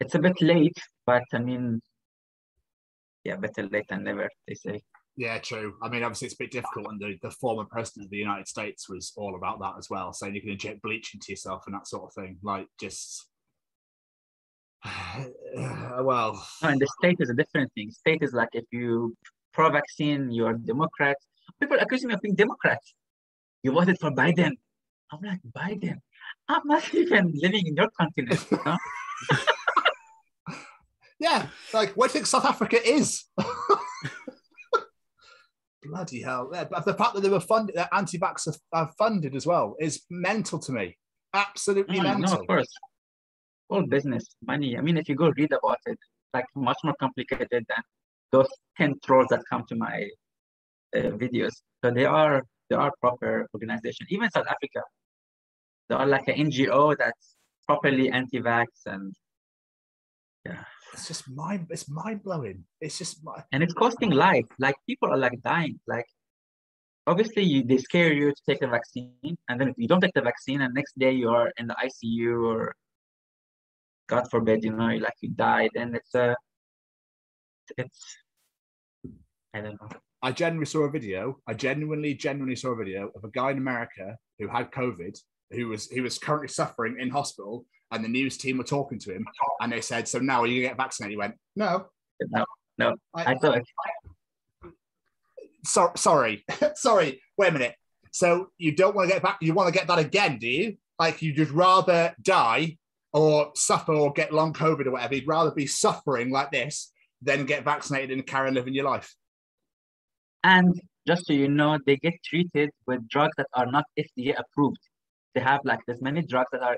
It's a bit late, but I mean, yeah, better late than never, they say. Yeah, true. I mean, obviously it's a bit difficult, and the former president of the United States was all about that as well, saying you can inject bleach into yourself and that sort of thing. Like just, well. And the state is a different thing. State is like if you pro-vaccine, you're Democrat. People accuse me of being Democrat. You voted for Biden. I'm like, Biden, I'm not even living in your continent. You know? Yeah, like, where do you think South Africa is? Bloody hell. Yeah, but the fact that they were funded, that anti-vax are funded as well, is mental to me. Absolutely mental. No, of course. All business, money. I mean, if you go read about it, like, much more complicated than those 10 trolls that come to my videos. So there are proper organizations. Even South Africa, they are like an NGO that's properly anti-vax, and yeah, it's mind blowing. It's just and it's costing life. Like people are like dying. Like obviously they scare you to take the vaccine, and then if you don't take the vaccine, and next day you are in the ICU, or God forbid, you know, like you died, and it's I don't know. I genuinely saw a video of a guy in America who had COVID, who was currently suffering in hospital, and the news team were talking to him, and they said, so now are you going to get vaccinated? He went, no. I thought. Sorry. Wait a minute. So you don't want to get back, you want to get that again, do you? Like, you'd just rather die or suffer or get long COVID or whatever. You'd rather be suffering like this than get vaccinated and carry on living your life. And just so you know, they get treated with drugs that are not FDA approved. They have like this many drugs that are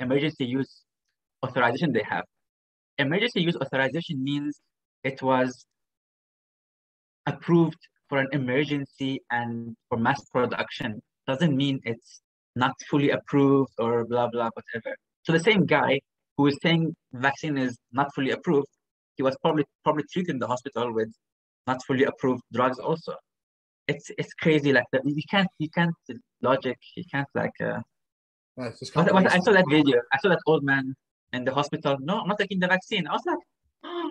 emergency use authorization they have. Emergency use authorization means it was approved for an emergency and for mass production. Doesn't mean it's not fully approved or blah, blah, whatever. So the same guy who is saying vaccine is not fully approved, he was probably treated in the hospital with not fully approved drugs also. It's crazy, like that. You can't logic. You can't like. I saw that video. I saw that old man in the hospital. No, I'm not taking the vaccine. I was like, oh,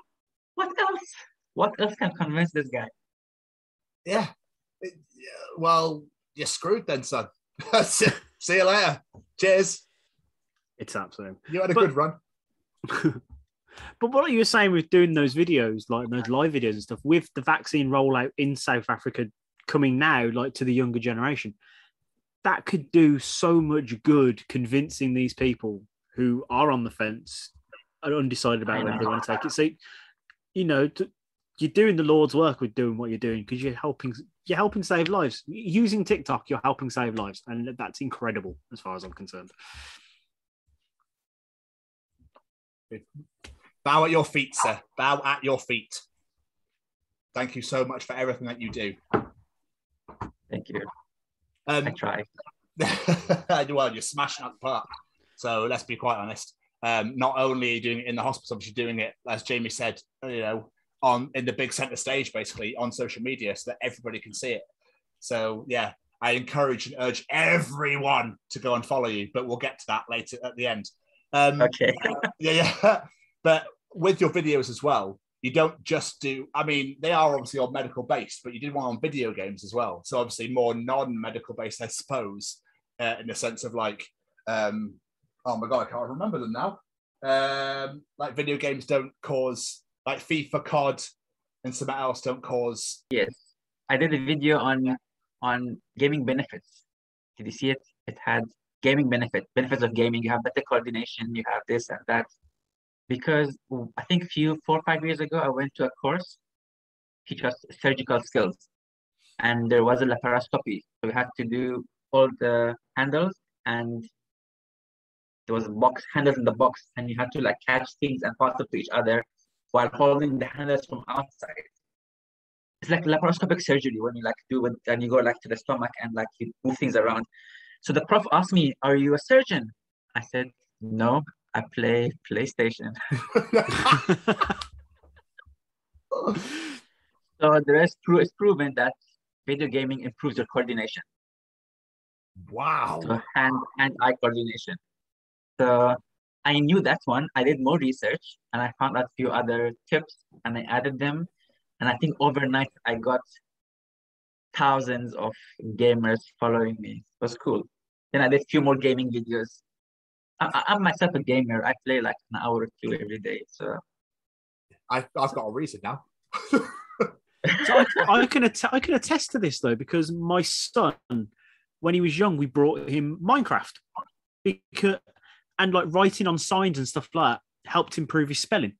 what else? What else can convince this guy? Yeah. Well, you're screwed then, son. See you later. Cheers. It's absolute. You had a good run. But what are you saying with doing those videos, like those live videos and stuff, with the vaccine rollout in South Africa coming now, like to the younger generation, that could do so much good convincing these people who are on the fence and undecided about whether they want to take it. So, you know, you're doing the Lord's work with doing what you're doing, because you're helping save lives. Using TikTok, you're helping save lives. And that's incredible as far as I'm concerned. Bow at your feet, sir. Bow at your feet. Thank you so much for everything that you do. Thank you. I try. Well, you're smashing out the park. So let's be quite honest. Not only are you doing it in the hospital, but you're doing it, as Jamie said, you know, in the big centre stage, basically, on social media, so that everybody can see it. So, yeah, I encourage and urge everyone to go and follow you, but we'll get to that later at the end. Okay. Yeah. But with your videos as well, you don't just do, I mean, they are obviously all medical based, but you did one on video games as well. So obviously more non-medical based, I suppose, in the sense of like, oh my God, I can't remember them now. Like video games don't cause, like FIFA, COD and something else don't cause. Yes, I did a video on gaming benefits. Did you see it? It had gaming benefits of gaming. You have better coordination, you have this and that. Because I think four or five years ago, I went to a course, teach us surgical skills. And there was a laparoscopy. So we had to do all the handles, and there was handles in the box, and you had to like catch things and pass them to each other while holding the handles from outside. It's like laparoscopic surgery when you like do it and you go like to the stomach and like you move things around. So the prof asked me, "Are you a surgeon?" I said, "No, I play PlayStation." So the rest is proven that video gaming improves your coordination. Wow. So hand-eye coordination. So I knew that one. I did more research and I found out a few other tips and I added them. And I think overnight I got thousands of gamers following me. It was cool. Then I did a few more gaming videos. I'm myself a gamer. I play like an hour or two every day. So I've got a reason now. So I can attest to this though, because my son, when he was young, we brought him Minecraft, and like writing on signs and stuff like that helped improve his spelling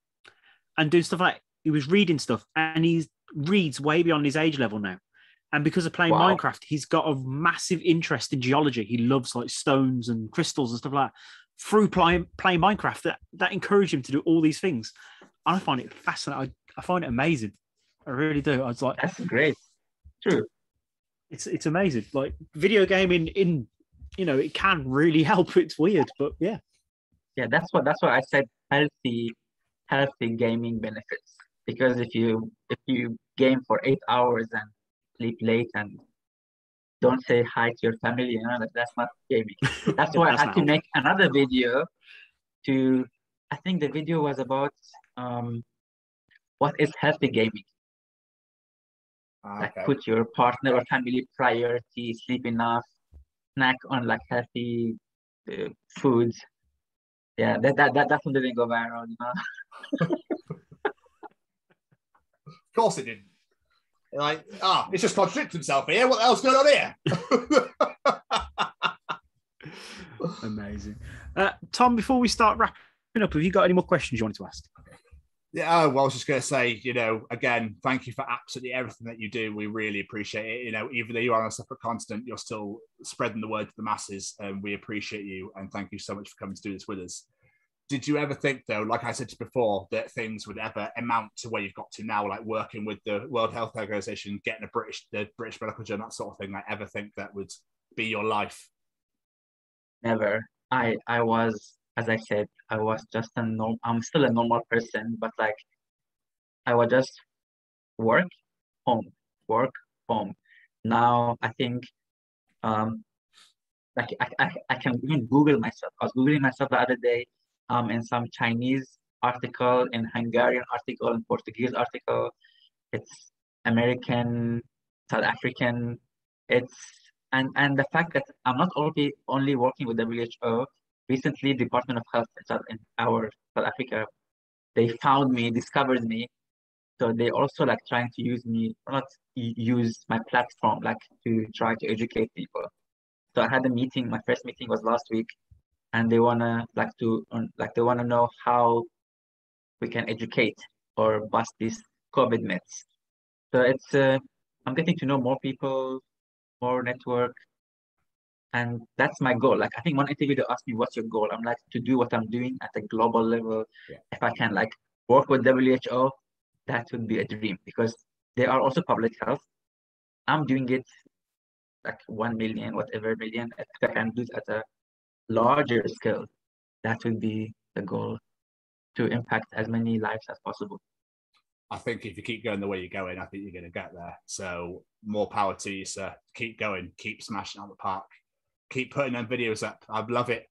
and do stuff like that. He was reading stuff, and he reads way beyond his age level now. And because of playing Minecraft, he's got a massive interest in geology. He loves like stones and crystals and stuff like that. Through playing Minecraft, that encouraged him to do all these things. And I find it fascinating. I find it amazing. I really do. I was like, that's great. True. It's amazing. Like video gaming, in you know, it can really help. It's weird, but yeah. Yeah, that's what I said. Healthy gaming benefits, because if you game for 8 hours and sleep late and don't say hi to your family, you know, like, that's not gaming. That's why I had to make another video to, I think the video was about what is healthy gaming. Okay. Like put your partner or family priority, sleep enough, snack on like healthy foods. Yeah, that one didn't go viral, you know. Of course it didn't. You're like, it's just contradicted himself here. What the hell's going on here? Amazing. Tom, before we start wrapping up, have you got any more questions you wanted to ask? Yeah, well, I was just going to say, again, thank you for absolutely everything that you do. We really appreciate it. Even though you are on a separate continent, you're still spreading the word to the masses, and we appreciate you. And thank you so much for coming to do this with us. Did you ever think, though, like I said before, that things would ever amount to where you've got to now, like working with the World Health Organization, getting the British Medical Journal, that sort of thing? Like, ever think that would be your life? Never. I was, as I said, I was just I'm still a normal person, but like, I would just work, home, work, home. Now I think, like I can even Google myself. I was Googling myself the other day, in some Chinese article, in Hungarian article, in Portuguese article. It's American, South African. It's and the fact that I'm not only working with the WHO. Recently, Department of Health in our South Africa, they found me, discovered me. So they also like trying to use me, or not use my platform, like to try to educate people. So I had a meeting. My first meeting was last week, and they wanna like they wanna know how we can educate or bust these COVID myths. So it's I'm getting to know more people, more network. And that's my goal. Like, I think one interview they asked me, what's your goal? I'm like, to do what I'm doing at a global level. Yeah. If I can like work with WHO, that would be a dream, because they are also public health. I'm doing it like 1 million, whatever million. If I can do it at a larger scale, that would be the goal, to impact as many lives as possible. I think if you keep going the way you're going, I think you're going to get there. So more power to you, sir. Keep going, keep smashing out of the park. Keep putting them videos up. I love it.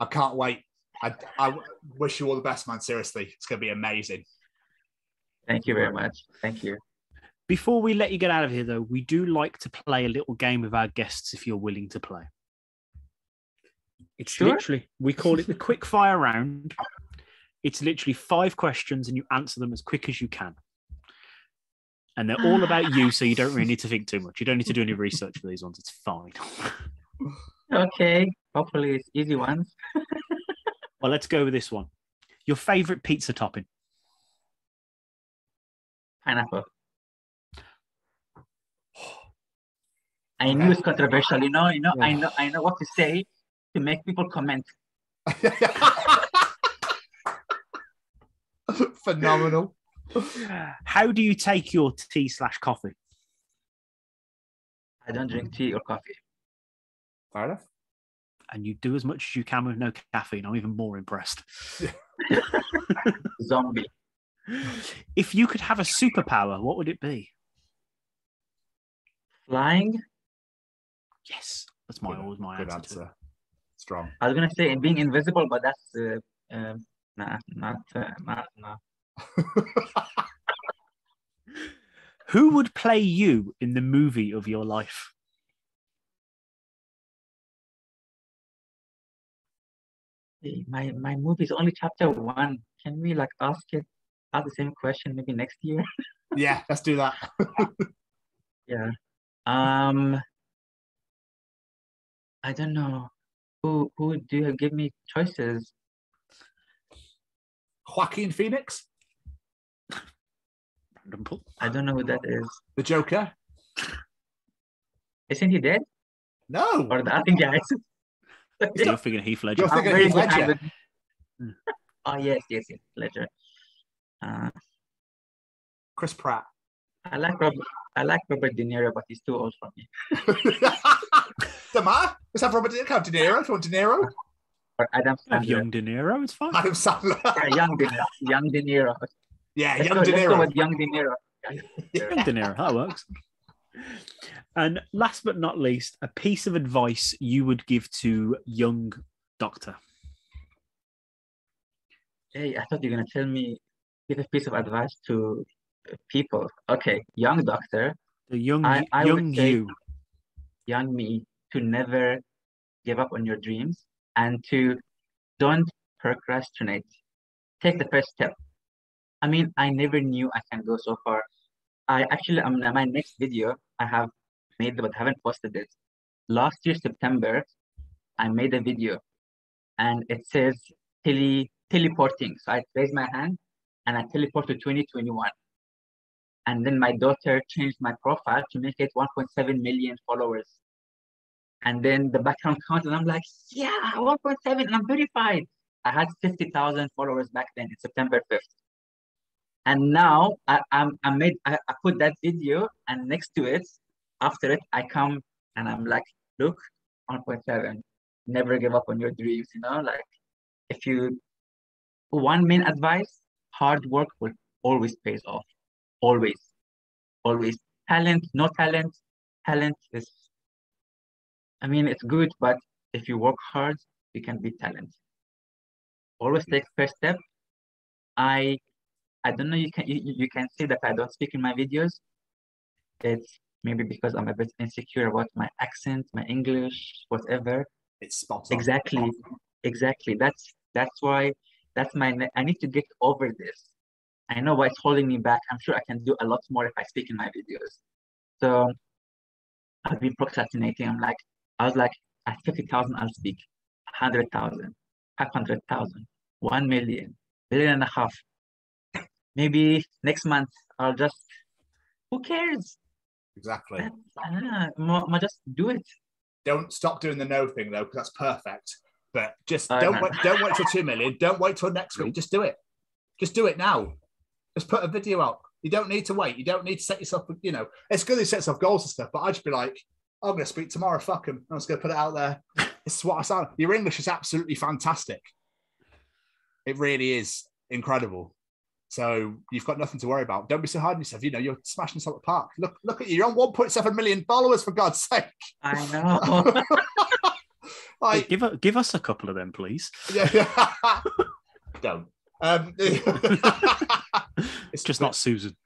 I can't wait. I wish you all the best, man. Seriously, it's going to be amazing. Thank you very much. Thank you. Before we let you get out of here, though, we do like to play a little game with our guests, if you're willing to play. It's literally, we call it the quick fire round. It's literally 5 questions, and you answer them as quick as you can. And they're all about you, so you don't really need to think too much. You don't need to do any research for these ones. It's fine. Okay, hopefully it's easy ones. Well, let's go with this one. Your favourite pizza topping? Pineapple. I knew it's controversial, yeah. I know what to say to make people comment. Phenomenal. How do you take your tea/coffee? I don't drink tea or coffee. Fair enough. And you do as much as you can with no caffeine. I'm even more impressed. Zombie. If you could have a superpower, what would it be? Flying. Yes, that's always my answer. Strong. I was going to say being invisible, but that's nah. Who would play you in the movie of your life? My movie is only chapter 1. Can we like ask the same question maybe next year? Yeah, let's do that. Yeah. I don't know. Who do you give me choices? Joaquin Phoenix. I don't know who that is. The Joker. Isn't he dead? No. Or the other guy. You're thinking Heath Ledger. You're thinking Heath Ledger. Oh, yes, Ledger. Chris Pratt. I like Robert De Niro, but he's too old for me. Let's have Robert De Niro. Or Adam Sandler. Young De Niro, it's fine. Adam Sandler. Yeah, young De Niro. Yeah, let's go with young De Niro. Young De Niro, that works. And last but not least, a piece of advice you would give to young doctor. Hey, I thought you were going to tell me give a piece of advice to people. Okay, young doctor. The young, young me, to never give up on your dreams and to don't procrastinate. Take the first step. I mean, I never knew I can go so far. I actually, my next video I have made, but haven't posted it. Last year, September, I made a video and it says teleporting. So I raised my hand and I teleported to 2021. And then my daughter changed my profile to make it 1.7 million followers. And then the background counted, and I'm like, yeah, 1.7, and I'm verified. I had 50,000 followers back then in September 5th. And now I put that video, and next to it, after it, I come and I'm like, look, 1.7, never give up on your dreams, you know? Like, if you, one main advice, hard work will always pays off. Always, always. Talent, no talent. Talent is, I mean, it's good, but if you work hard, you can be talented. Always take first step. I don't know, you can see that I don't speak in my videos. It's maybe because I'm a bit insecure about my accent, my English, whatever. It's spot on. Exactly, exactly. That's why, that's my, I need to get over this. I know why it's holding me back. I'm sure I can do a lot more if I speak in my videos. So I've been procrastinating. I was like, at 50,000, I'll speak. 100,000, 500,000, 1 million, million and a half. Maybe next month, I'll just, who cares? Exactly. I'll just do it. Don't stop doing the no thing, though, because that's perfect. But just don't wait till 2 million. Don't wait till next week. Just do it. Just do it now. Just put a video up. You don't need to wait. You don't need to set yourself, you know, it's good that you set yourself goals and stuff, but I'd just be like, I'm going to speak tomorrow, fuck him. I'm just going to put it out there. It's what I sound. Your English is absolutely fantastic. It really is incredible. So you've got nothing to worry about. Don't be so hard on yourself. You know, you're smashing yourself at the park. Look at you. You're on 1.7 million followers, for God's sake. I know. Like, hey, give us a couple of them, please. Yeah. Don't. It's just not Susan.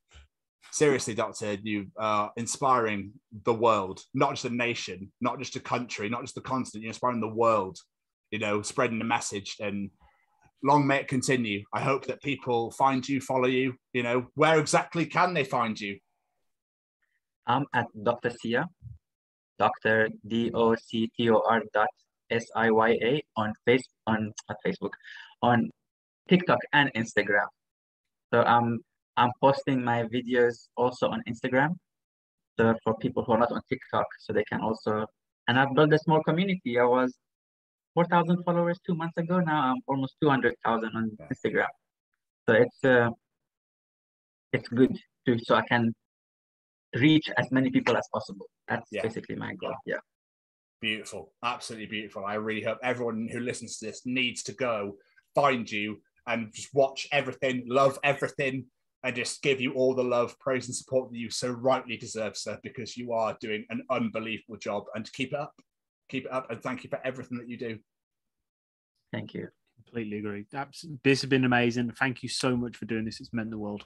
Seriously, Doctor, you are inspiring the world, not just a nation, not just a country, not just the continent. You're inspiring the world, you know, spreading the message, and long may it continue. I hope that people find you, follow you. You know, where exactly can they find you? I'm at Dr. Sia, Dr. DOCTOR.SIYA on Facebook, on TikTok and Instagram. So I'm posting my videos also on Instagram, so for people who are not on TikTok, so they can also. And I've built a small community. I was 4,000 followers 2 months ago. Now I'm almost 200,000 on Instagram. So it's good too. So I can reach as many people as possible. That's basically my goal. Yeah. Beautiful, absolutely beautiful. I really hope everyone who listens to this needs to go find you and just watch everything, love everything, and just give you all the love, praise and support that you so rightly deserve, sir, because you are doing an unbelievable job, and keep it up, and thank you for everything that you do. Thank you. Completely agree. This has been amazing. Thank you so much for doing this. It's meant the world.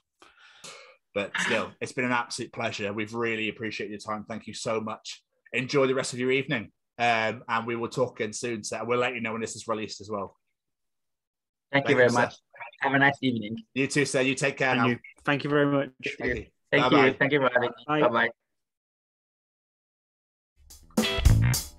But still, it's been an absolute pleasure. We've really appreciated your time. Thank you so much. Enjoy the rest of your evening, and we will talk again soon, sir. We'll let you know when this is released as well. Thank you very much. Have a nice evening. You too, sir. You take care now. Thank you very much. Thank you. Thank you for having me. Bye-bye.